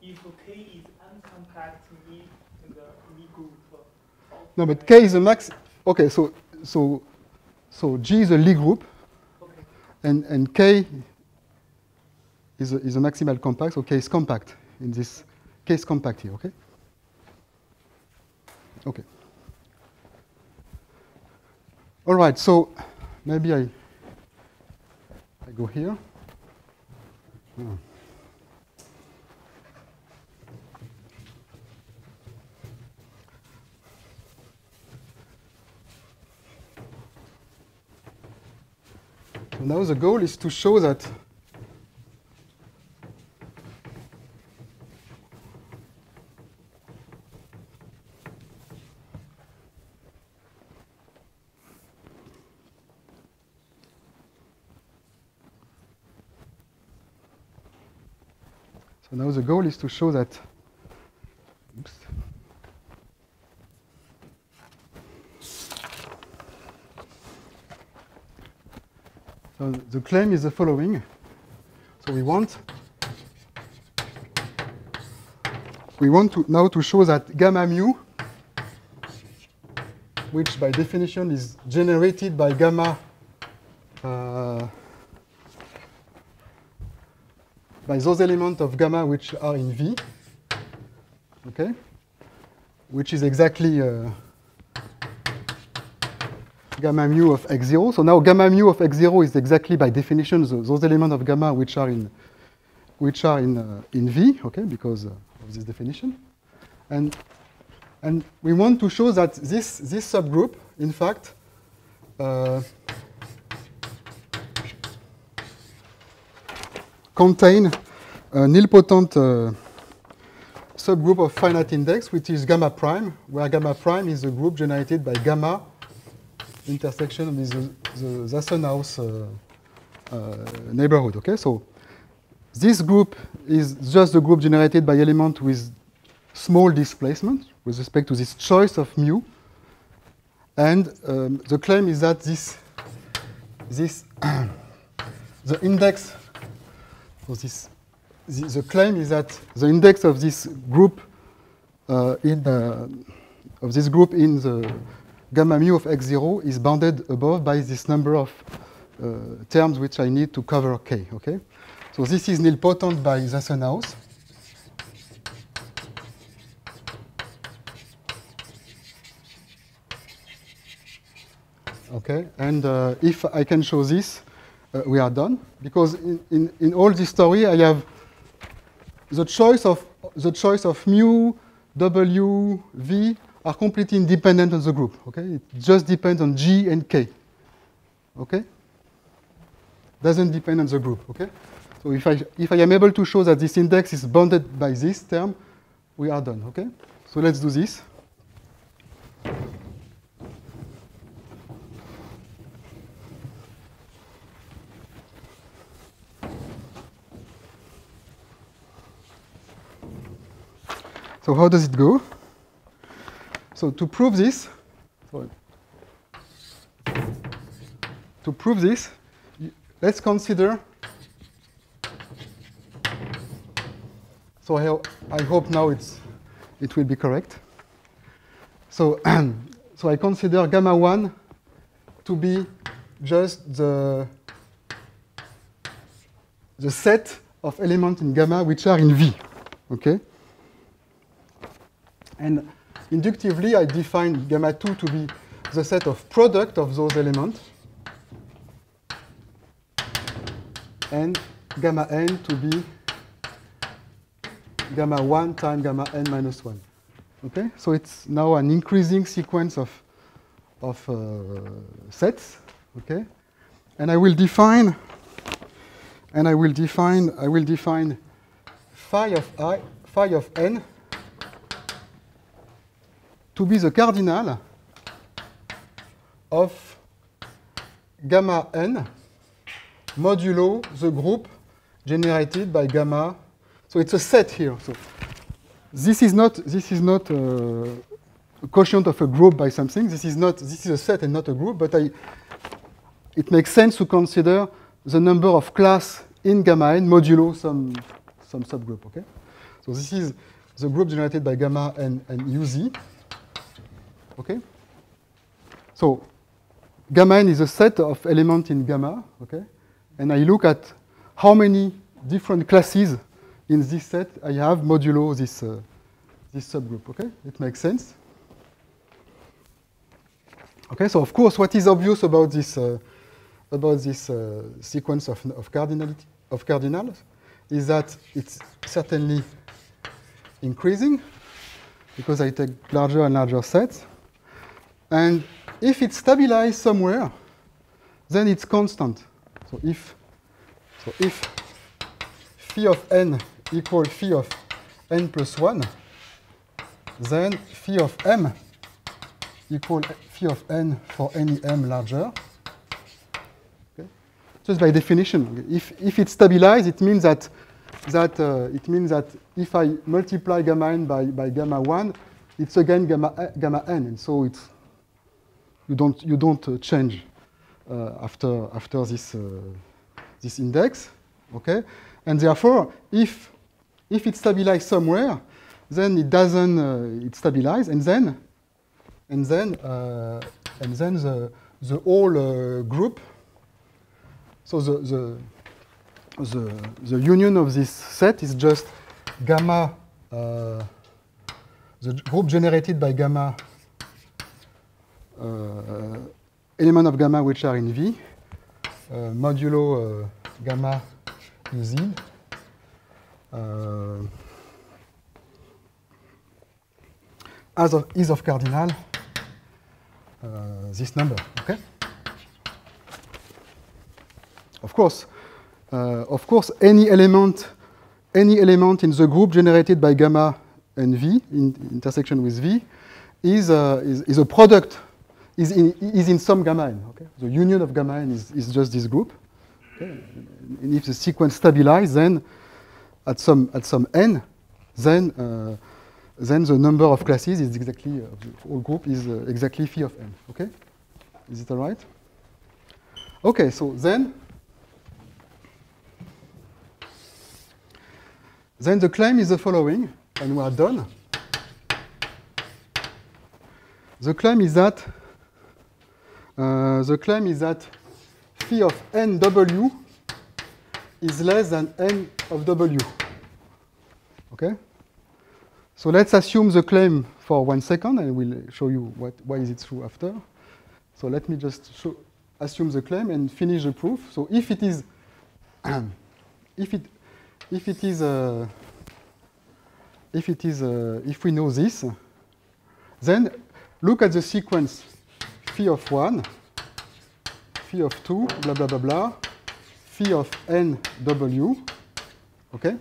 If K is uncompact, we, the, we group. No, but K is a max. Okay, so so so G is a Lie group, okay. and and K is a, is a maximal compact, so K is compact in this case compact here, okay? Okay. All right, so maybe I, I go here. Oh. So now the goal is to show that Now the goal is to show that oops, so the claim is the following. So we want we want to now to show that gamma mu, which by definition is generated by gamma uh, by those elements of gamma which are in V, okay, which is exactly uh, gamma mu of x zero. So now gamma mu of x zero is exactly by definition those elements of gamma which are in which are in uh, in V, okay, because uh, of this definition. And and we want to show that this this subgroup, in fact, uh, contain a nilpotent uh, subgroup of finite index, which is gamma prime, where gamma prime is a group generated by gamma intersection with the, the Zassenhaus uh, uh, neighborhood. Okay, so this group is just the group generated by element with small displacement with respect to this choice of mu, and um, the claim is that this this the index. So this, the, the claim is that the index of this group uh, in the, of this group in the gamma mu of x zero is bounded above by this number of uh, terms which I need to cover K. Okay, so this is nilpotent by Zassenhaus. Okay, and uh, if I can show this, Uh, we are done, because in, in, in all this story I have the choice of the choice of mu, W, V are completely independent on the group. Okay, it just depends on G and K. Okay, doesn't depend on the group. Okay, so if I if I am able to show that this index is bounded by this term, we are done. Okay, so let's do this. So how does it go? So to prove this, sorry. to prove this, let's consider. So I, I hope now it's it will be correct. So so I consider gamma one to be just the the set of elements in gamma which are in V. Okay. And inductively, I define gamma two to be the set of product of those elements, and gamma n to be gamma one times gamma n minus one. Okay, so it's now an increasing sequence of of uh, sets. Okay, and I will define and I will define I will define phi of I phi of n to be the cardinal of gamma n modulo the group generated by gamma. So it's a set here. So this is not this is not uh, a quotient of a group by something. This is not this is a set and not a group. But I, it makes sense to consider the number of class in gamma n modulo some some subgroup. Okay. So this is the group generated by gamma n and U Z. Okay, so gamma n is a set of elements in gamma. Okay, and I look at how many different classes in this set, I have modulo this, uh, this subgroup. Okay, it makes sense. Okay, so of course, what is obvious about this uh, about this uh, sequence of of cardinality of cardinals is that it's certainly increasing because I take larger and larger sets, and if it's stabilized somewhere, then it's constant. So if so if phi of n equals phi of n plus one, then phi of m equal phi of n for any m larger. Okay. Just by definition, if if it's stabilized, it means that that uh, it means that if I multiply gamma n by by gamma one, it's again gamma gamma n, and so it's you don't you don't uh, change uh, after after this uh, this index, okay? And therefore, if if it's stabilized somewhere, then it doesn't uh, it's stabilized, and then. And then, uh, and then the the whole uh, group. So the, the the the union of this set is just gamma. Uh, the group generated by gamma. Uh, uh, element of gamma which are in V, uh, modulo uh, gamma in Z. Uh, as of is of cardinal. Uh, this number, okay? Of course, uh, of course, any element, any element in the group generated by gamma and V in intersection with V, is a is, is a product, is in is in some gamma n. Okay, the union of gamma n is is just this group. Okay. And if the sequence stabilizes, then at some at some n, then. Uh, then the number of classes is exactly, uh, the whole group is uh, exactly phi of n, okay? Is it all right? Okay, so then, then the claim is the following, and we are done. The claim is that, uh, the claim is that phi of nw is less than n of w, okay? So let's assume the claim for one second, and we'll show you what, why is it true after. So let me just show, assume the claim and finish the proof. So if it is, if it, if it is, uh, if it is, uh, if we know this, then look at the sequence phi of one, phi of two, blah blah blah blah, phi of n w, okay,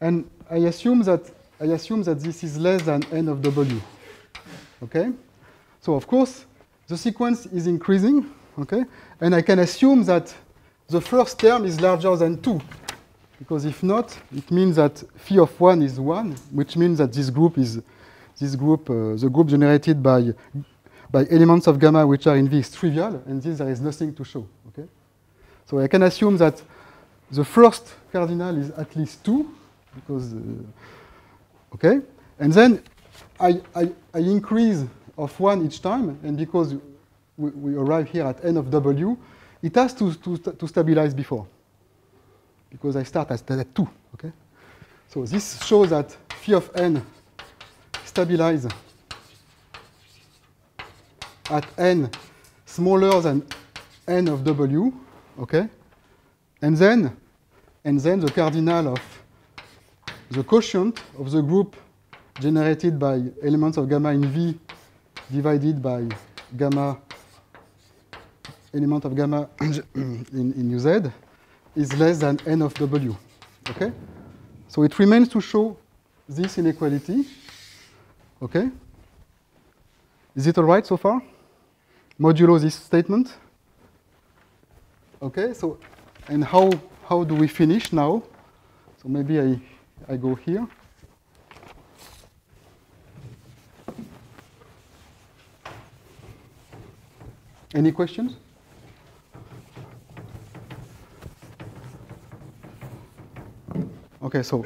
and I assume that. I assume that this is less than n of w, okay? So of course, the sequence is increasing, okay? And I can assume that the first term is larger than two, because if not, it means that phi of one is one, which means that this group is, this group, uh, the group generated by, by elements of gamma which are in V is trivial, and this there is nothing to show, okay? So I can assume that the first cardinal is at least two, because, uh, okay, and then I, I, I increase of one each time, and because we, we arrive here at n of w, it has to, to, to stabilize before, because I start at, at two, okay? So this shows that phi of n stabilizes at n smaller than n of w, okay? And then, and then the cardinal of the quotient of the group generated by elements of gamma in V divided by gamma element of gamma in, in U Z is less than n of w, okay? So it remains to show this inequality, okay? Is it all right so far? Modulo this statement? Okay, so, and how, how do we finish now? So maybe I... I go here. Any questions? Okay, so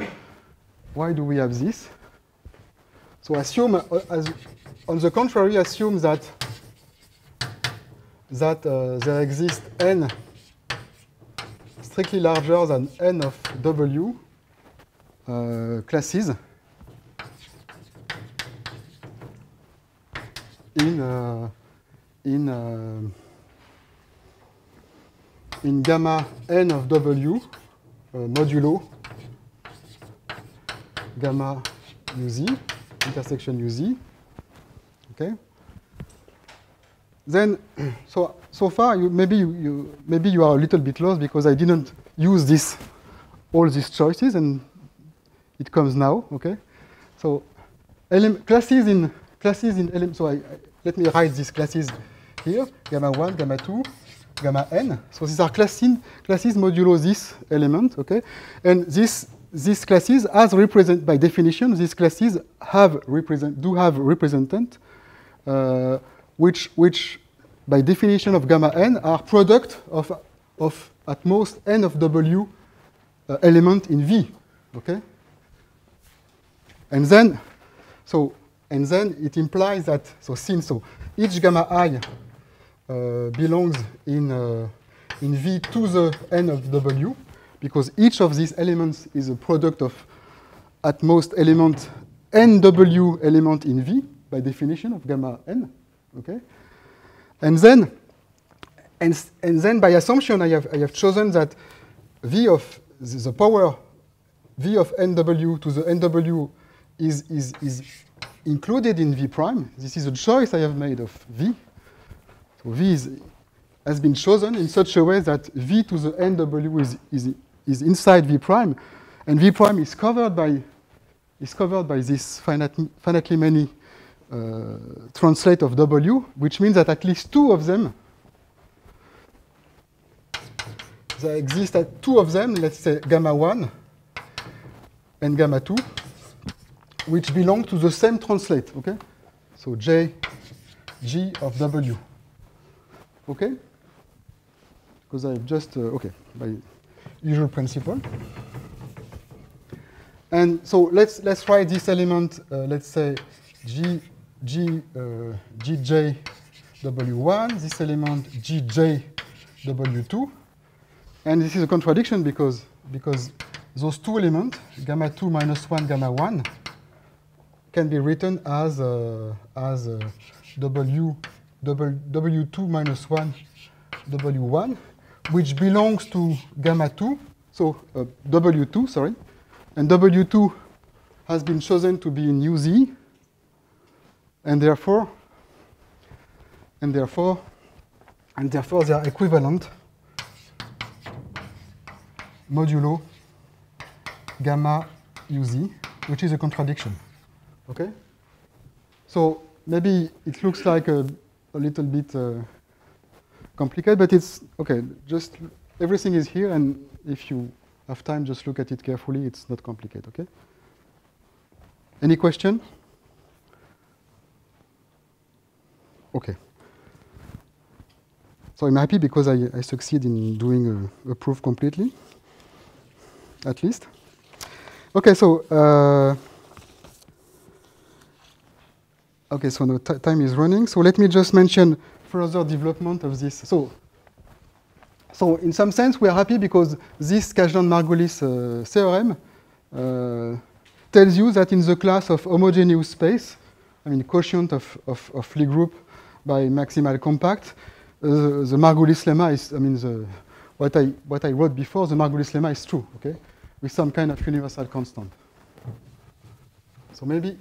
why do we have this? So assume, uh, as on the contrary, assume that that uh, there exists n strictly larger than n of W uh, classes in uh, in uh, in gamma n of W uh, modulo gamma U Z, intersection U Z. Okay. Then, so so far, you, maybe you, you maybe you are a little bit lost because I didn't use this all these choices, and it comes now. Okay. So, classes in classes in L M. So I, I, let me write these classes here: gamma one, gamma two, gamma n. So these are classes classes modulo this element. Okay, and this. These classes, as represent by definition, these classes have represent do have representant, uh, which which by definition of gamma n are product of of at most n of W uh, element in V, okay. And then, so and then it implies that so since so each gamma I uh, belongs in uh, in V to the n of W. Because each of these elements is a product of at most element N W element in V by definition of gamma n, okay? And then, and, and then by assumption, I have I have chosen that V of the power V of N W to the N W is is is included in V prime. This is a choice I have made of V. So V is has been chosen in such a way that V to the N W is is is inside V prime, and V prime is covered by is covered by this finite, finitely many uh, translate of W, which means that at least two of them there exist at two of them, let's say gamma one and gamma two, which belong to the same translate. Okay, so J G of W. Okay, because I've just uh, okay by usual principle. And so let's let's write this element. Uh, let's say G G uh, G J W one. This element G J W two. And this is a contradiction because because those two elements gamma two minus one gamma one can be written as uh, as uh, W W two minus one W one, which belongs to gamma two, so uh, W two, sorry, and W two has been chosen to be in U Z, and therefore, and therefore, and therefore they are equivalent modulo gamma U Z, which is a contradiction. Okay, so maybe it looks like a, a little bit uh, complicated, but it's okay. Just everything is here, and if you have time, just look at it carefully. It's not complicated, okay? Any question? Okay. So I'm happy because I, I succeed in doing a, a proof completely, at least. Okay, so uh, okay, so no time is running. So let me just mention further development of this. So, so in some sense, we are happy because this Kazhdan-Margulis uh, theorem uh, tells you that in the class of homogeneous space, I mean quotient of, of, of Lie group by maximal compact, uh, the Margulis lemma is, I mean, the, what I what I wrote before, the Margulis lemma is true, okay, with some kind of universal constant. So maybe.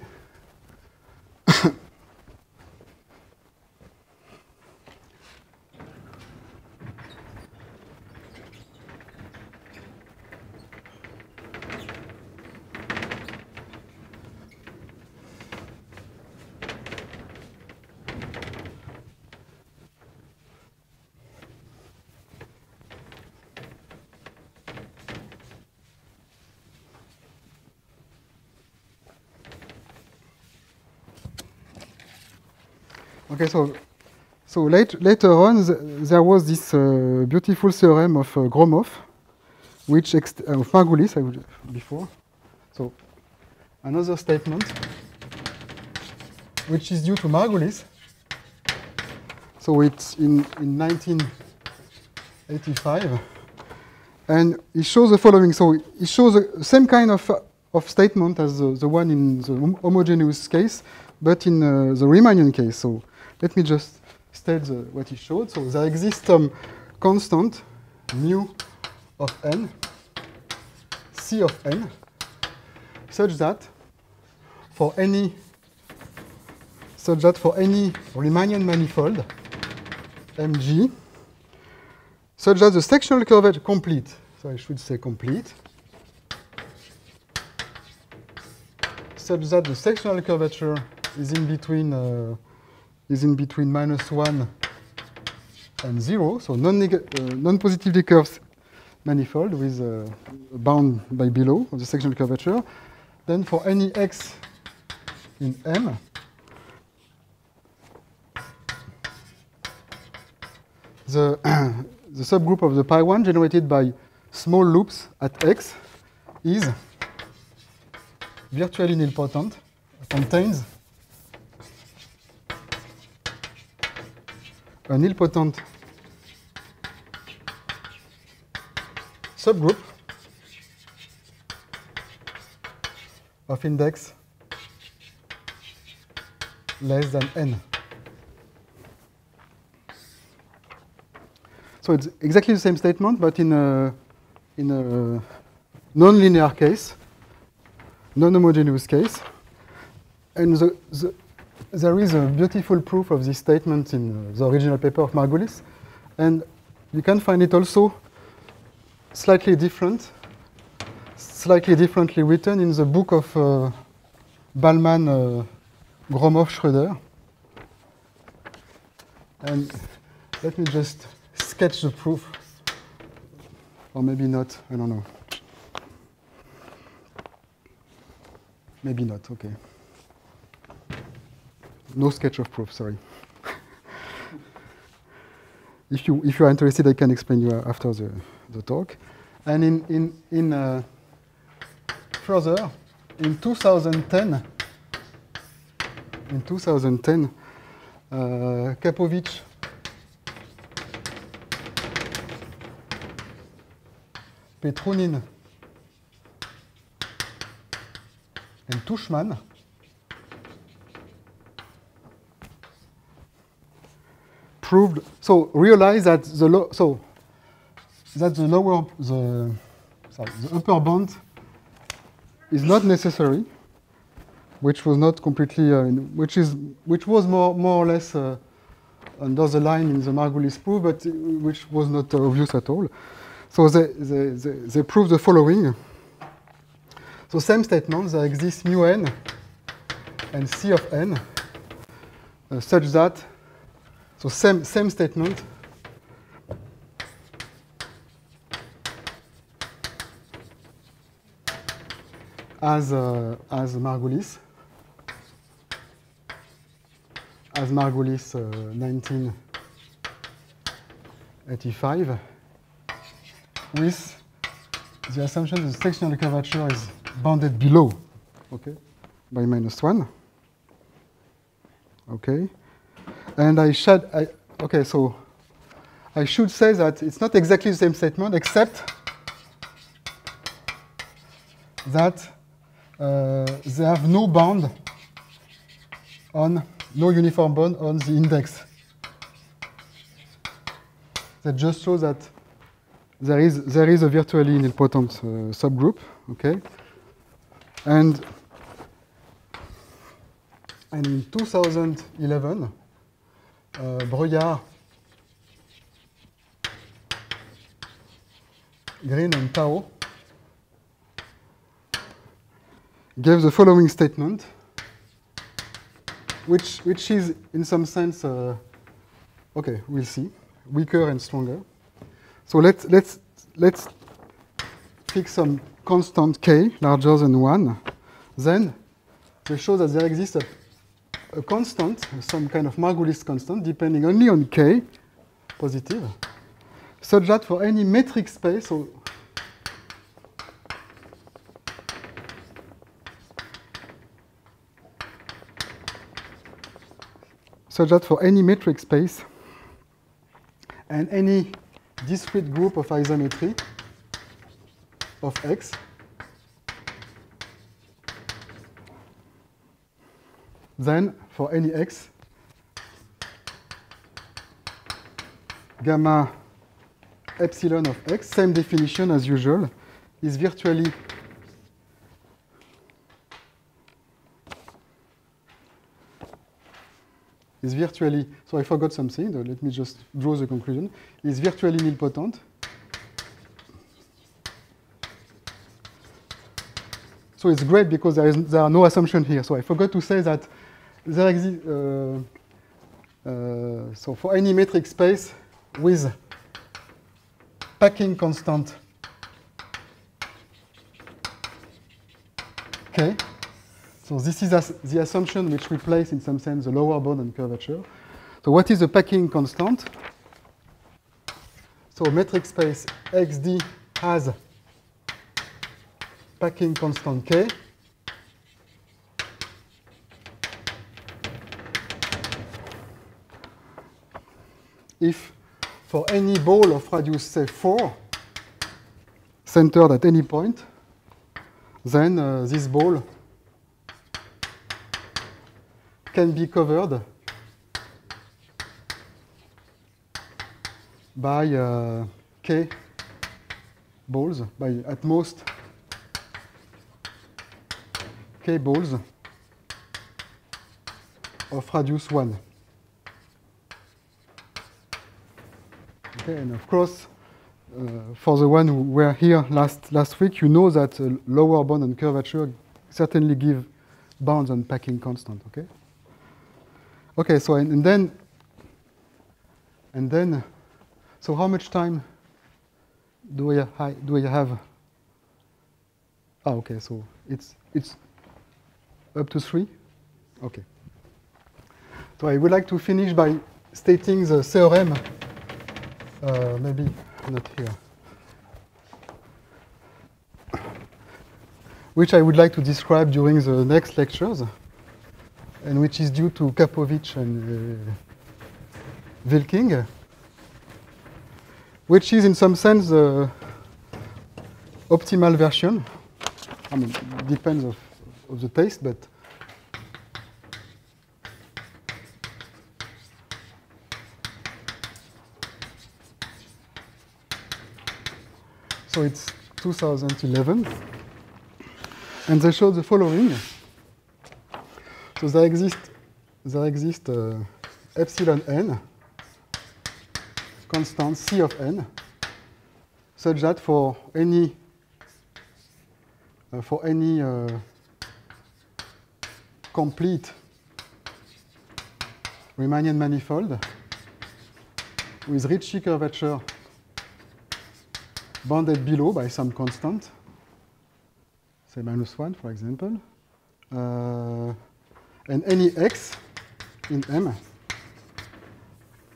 Okay, so so late, later on th there was this uh, beautiful theorem of uh, Gromov, which uh, of Margulis I would before. So another statement, which is due to Margulis. So it's in in nineteen eighty-five. And it shows the following. So it shows the same kind of, of statement as the, the one in the homogeneous case, but in uh, the Riemannian case. So let me just state the, what it showed. So there exists some constant mu of n, c of n, such that for any such that for any Riemannian manifold, M G, such that the sectional curvature complete, so I should say complete, such that the sectional curvature is in between uh, is in between minus one and zero, so non-positively uh, non curved manifold with uh, bound by below of the sectional curvature. Then for any x in M, the, the subgroup of the pi one generated by small loops at x is virtually nilpotent, contains a nilpotent subgroup of index less than n. So it's exactly the same statement, but in a, in a non-linear case, non-homogeneous case. And the, the, there is a beautiful proof of this statement in the original paper of Margulis. And you can find it also slightly different, slightly differently written in the book of uh, Ballman, uh, Gromov, Schroeder. And let me just sketch the proof, or maybe not, I don't know. Maybe not, okay. No sketch of proof, sorry. If you if you are interested, I can explain you after the, the talk. And in in in uh, further, in two thousand ten, in two thousand ten, uh, Kapovitch Petrunin and Touchevman proved, so realize that the lo so that the lower the sorry, the upper bound is not necessary, which was not completely uh, in, which is which was more more or less uh, under the line in the Margulis proof, but which was not uh, obvious at all. So they, they, they, they prove the following. So same statement, there exists mu n and c of n uh, such that, so same, same statement, as, uh, as Margulis, as Margulis uh, nineteen eighty-five. With the assumption that the sectional curvature is bounded below, okay, by minus one, okay, and I should, I, okay, so I should say that it's not exactly the same statement, except that uh, they have no bound on, no uniform bound on the index. That just shows that. There is, there is a virtually nilpotent uh, subgroup, okay? And, and in two thousand eleven, uh, Breuillard, Green, and Tao gave the following statement, which, which is, in some sense, uh, okay, we'll see, weaker and stronger. So let's, let's, let's pick some constant k larger than one. Then they show that there exists a, a constant, some kind of Margulis constant, depending only on k, positive, such that for any metric space, so such that for any metric space and any discrete group of isometry of x. Then, for any x, gamma epsilon of x, same definition as usual, is virtually is virtually, so I forgot something, let me just draw the conclusion, is virtually nilpotent. So it's great because there, is, there are no assumptions here. So I forgot to say that there exists, uh, uh, so for any metric space with packing constant k, so this is as the assumption which replaces, in some sense, the lower bound on curvature. So what is the packing constant? So metric space X D has packing constant K. If for any ball of radius, say, four, centered at any point, then uh, this ball can be covered by uh, K balls, by at most K balls of radius one. Okay, and of course, uh, for the one who were here last, last week, you know that uh, lower bound on curvature certainly give bounds on packing constant, okay? Okay, so and, and then, and then, so how much time do I, I do I have? Ah, okay, so it's it's up to three. Okay. So I would like to finish by stating the theorem. Uh, maybe not here, which I would like to describe during the next lectures, and which is due to Kapovitch and uh, Wilking, which is in some sense the optimal version. I mean, it depends of, of the taste, but so it's two thousand eleven, and they show the following. So there exists there exist, uh, epsilon n, constant C of n, such that for any uh, for any uh, complete Riemannian manifold with Ricci curvature bounded below by some constant, say minus one, for example, uh, and any x in M,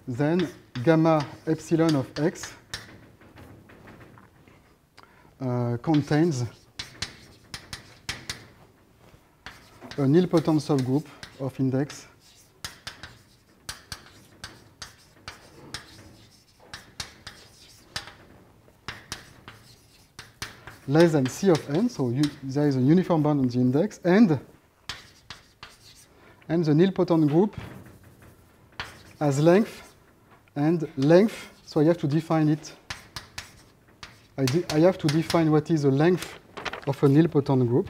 then gamma epsilon of x uh, contains a nilpotent subgroup of index less than C of n, so you, there is a uniform bound on the index, and and the nilpotent group has length and length, so I have to define it. I, de I have to define what is the length of a nilpotent group.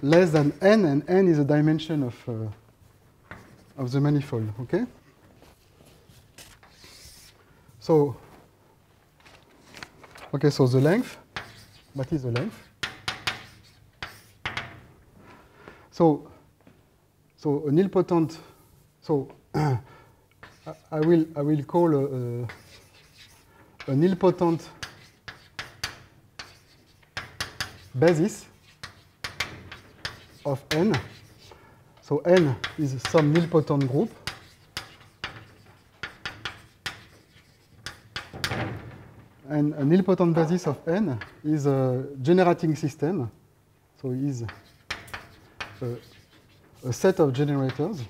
Less than n, and n is the dimension of, uh, of the manifold, okay? So, okay, so the length. What is the length? So, so a nilpotent. So, I, I will I will call a, a, a nilpotent basis of n. So n is some nilpotent group and a nilpotent basis of n is a generating system, so is a, a set of generators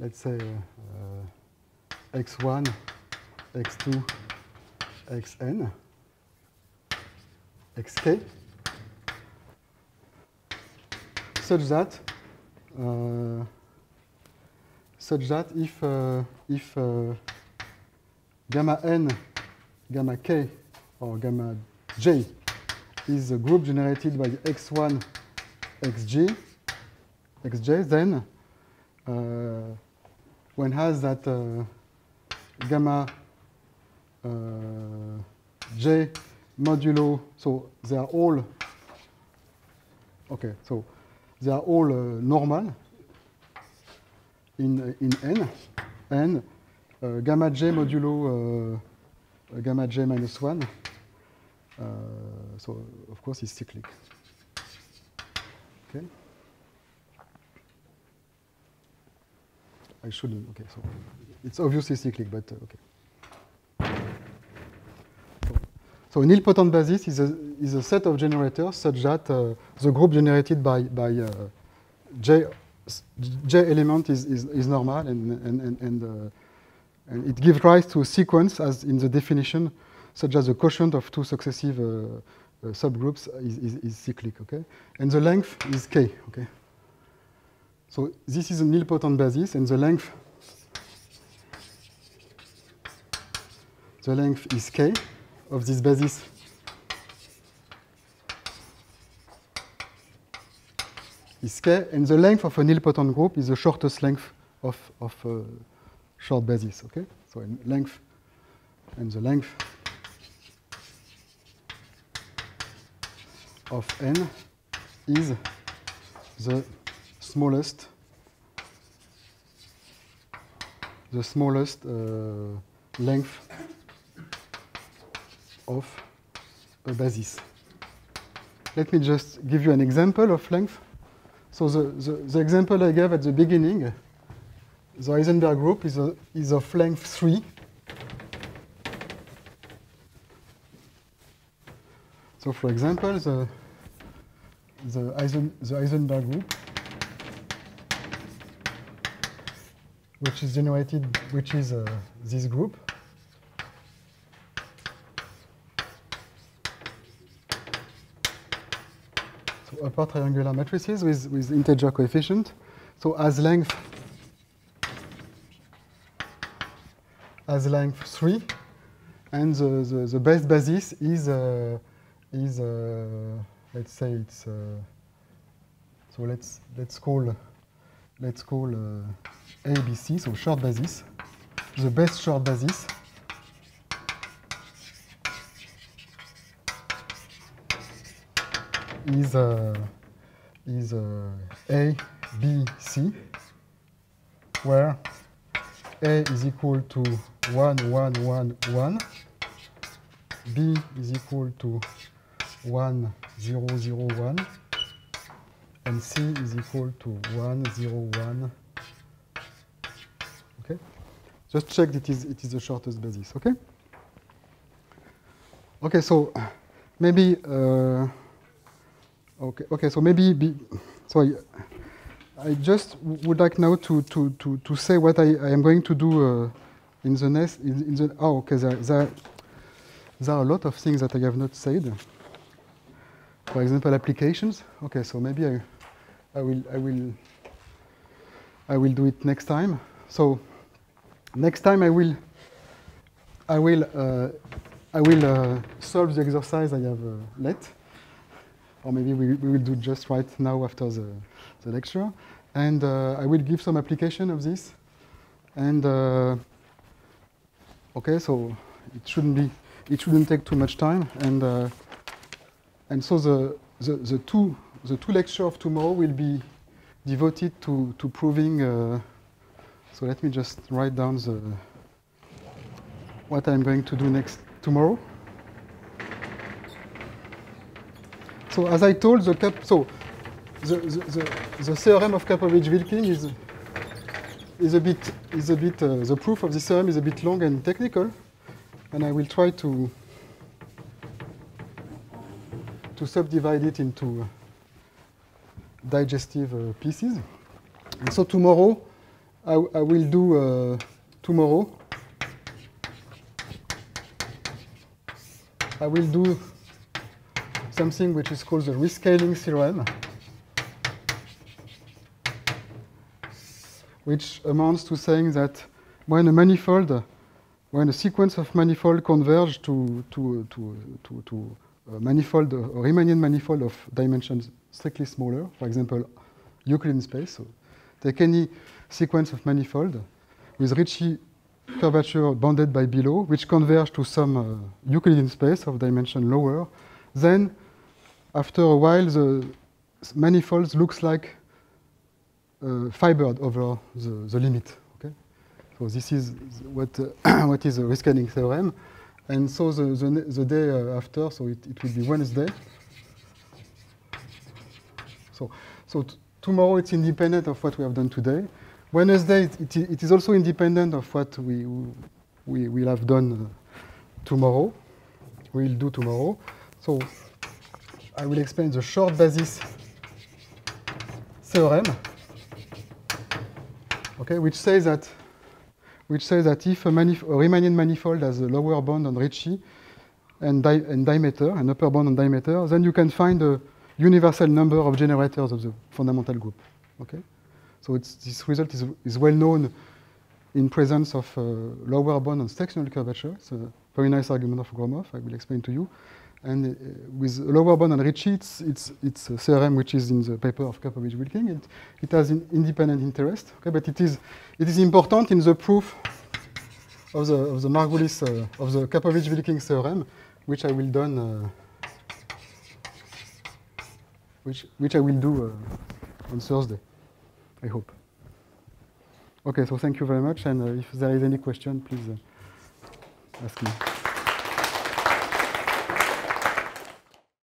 let's say, uh, x one, x two, xn, xk, such that uh, such that if uh, if uh, gamma n, gamma k, or gamma j is a group generated by x one, xg, xj, then uh, one has that uh, gamma uh, j modulo. So they are all okay. So they are all uh, normal in in n, and uh, gamma j modulo uh, gamma j minus one. Uh, so of course it's cyclic. Okay. I shouldn't. Okay. So it's obviously cyclic, but uh, okay. So Nil potent basis is a, is a set of generators such that uh, the group generated by, by uh, J, J element is, is, is normal, and, and, and, and, uh, and it gives rise to a sequence, as in the definition, such as the quotient of two successive uh, uh, subgroups is, is, is cyclic. Okay? And the length is K. Okay? So this is a Nil potent basis, and the length, the length is K of this basis. Is K, and the length of a nilpotent group is the shortest length of of a short basis. Okay, so in length and the length of n is the smallest, the smallest uh, length of a basis. Let me just give you an example of length. So the, the, the example I gave at the beginning, the Heisenberg group is, a, is of length three. So for example, the, the, Eisen, the Heisenberg group, which is generated, which is uh, this group, upper triangular matrices with, with integer coefficient. So as length, as length three, and the, the, the base basis is uh, is uh, let's say it's uh, so let's let's call let's call uh, A B C, so short basis, the best short basis is uh, is uh, A, B, C, where A is equal to one, one, one, one, B is equal to one, zero, zero, one, and C is equal to one, zero, one. Okay? Just check it is it is the shortest basis, okay? Okay, so maybe uh, Okay. Okay. So maybe. Be, so I, I just would like now to to to, to say what I, I am going to do uh, in the next. In, in the oh, okay. There, there, there are a lot of things that I have not said. For example, applications. Okay. So maybe I, I will I will. I will do it next time. So, next time I will. I will. Uh, I will uh, solve the exercise I have uh, let. Or maybe we, we will do just right now after the, the lecture. And uh, I will give some application of this. And uh, okay, so it shouldn't be, it shouldn't take too much time. And uh, and so the, the the two the two lecture of tomorrow will be devoted to to proving. Uh, so let me just write down the what I'm going to do next tomorrow. So as I told, the Cap so the, the, the, the theorem of Kapovitch-Wilking is is a bit is a bit uh, the proof of this theorem is a bit long and technical, and I will try to to subdivide it into digestive uh, pieces. And so tomorrow I, I will do uh, tomorrow. I will do something which is called the rescaling theorem, which amounts to saying that when a manifold, when a sequence of manifold converge to, to, to, to, to a manifold, a Riemannian manifold of dimensions strictly smaller, for example, Euclidean space, so take any sequence of manifold with Ricci curvature bounded by below, which converge to some uh, Euclidean space of dimension lower, then after a while the manifold looks like uh, fibered over the, the limit. Okay? So this is what, uh, what is the Riemannian theorem. And so the, the, the day uh, after, so it, it will be Wednesday. So, so tomorrow it's independent of what we have done today. Wednesday, it, it, it is also independent of what we, we will have done tomorrow. We will do tomorrow. So I will explain the short basis theorem, okay, which says that which says that if a, a Riemannian manifold has a lower bound on Ricci and, di and diameter, an upper bound on diameter, then you can find a universal number of generators of the fundamental group. Okay? So it's, this result is, is well known in presence of uh, lower bound on sectional curvature. It's a very nice argument of Gromov, I will explain to you. And uh, with lower bound on Ricci, it's, it's, it's a theorem which is in the paper of Kapovitch Wilking. It, it has an independent interest, okay, but it is, it is important in the proof of the, of the Margulis, uh, of the Kapovitch Wilking theorem, which I will done, uh, which, which I will do uh, on Thursday, I hope. Okay, so thank you very much, and uh, if there is any question, please uh, ask me.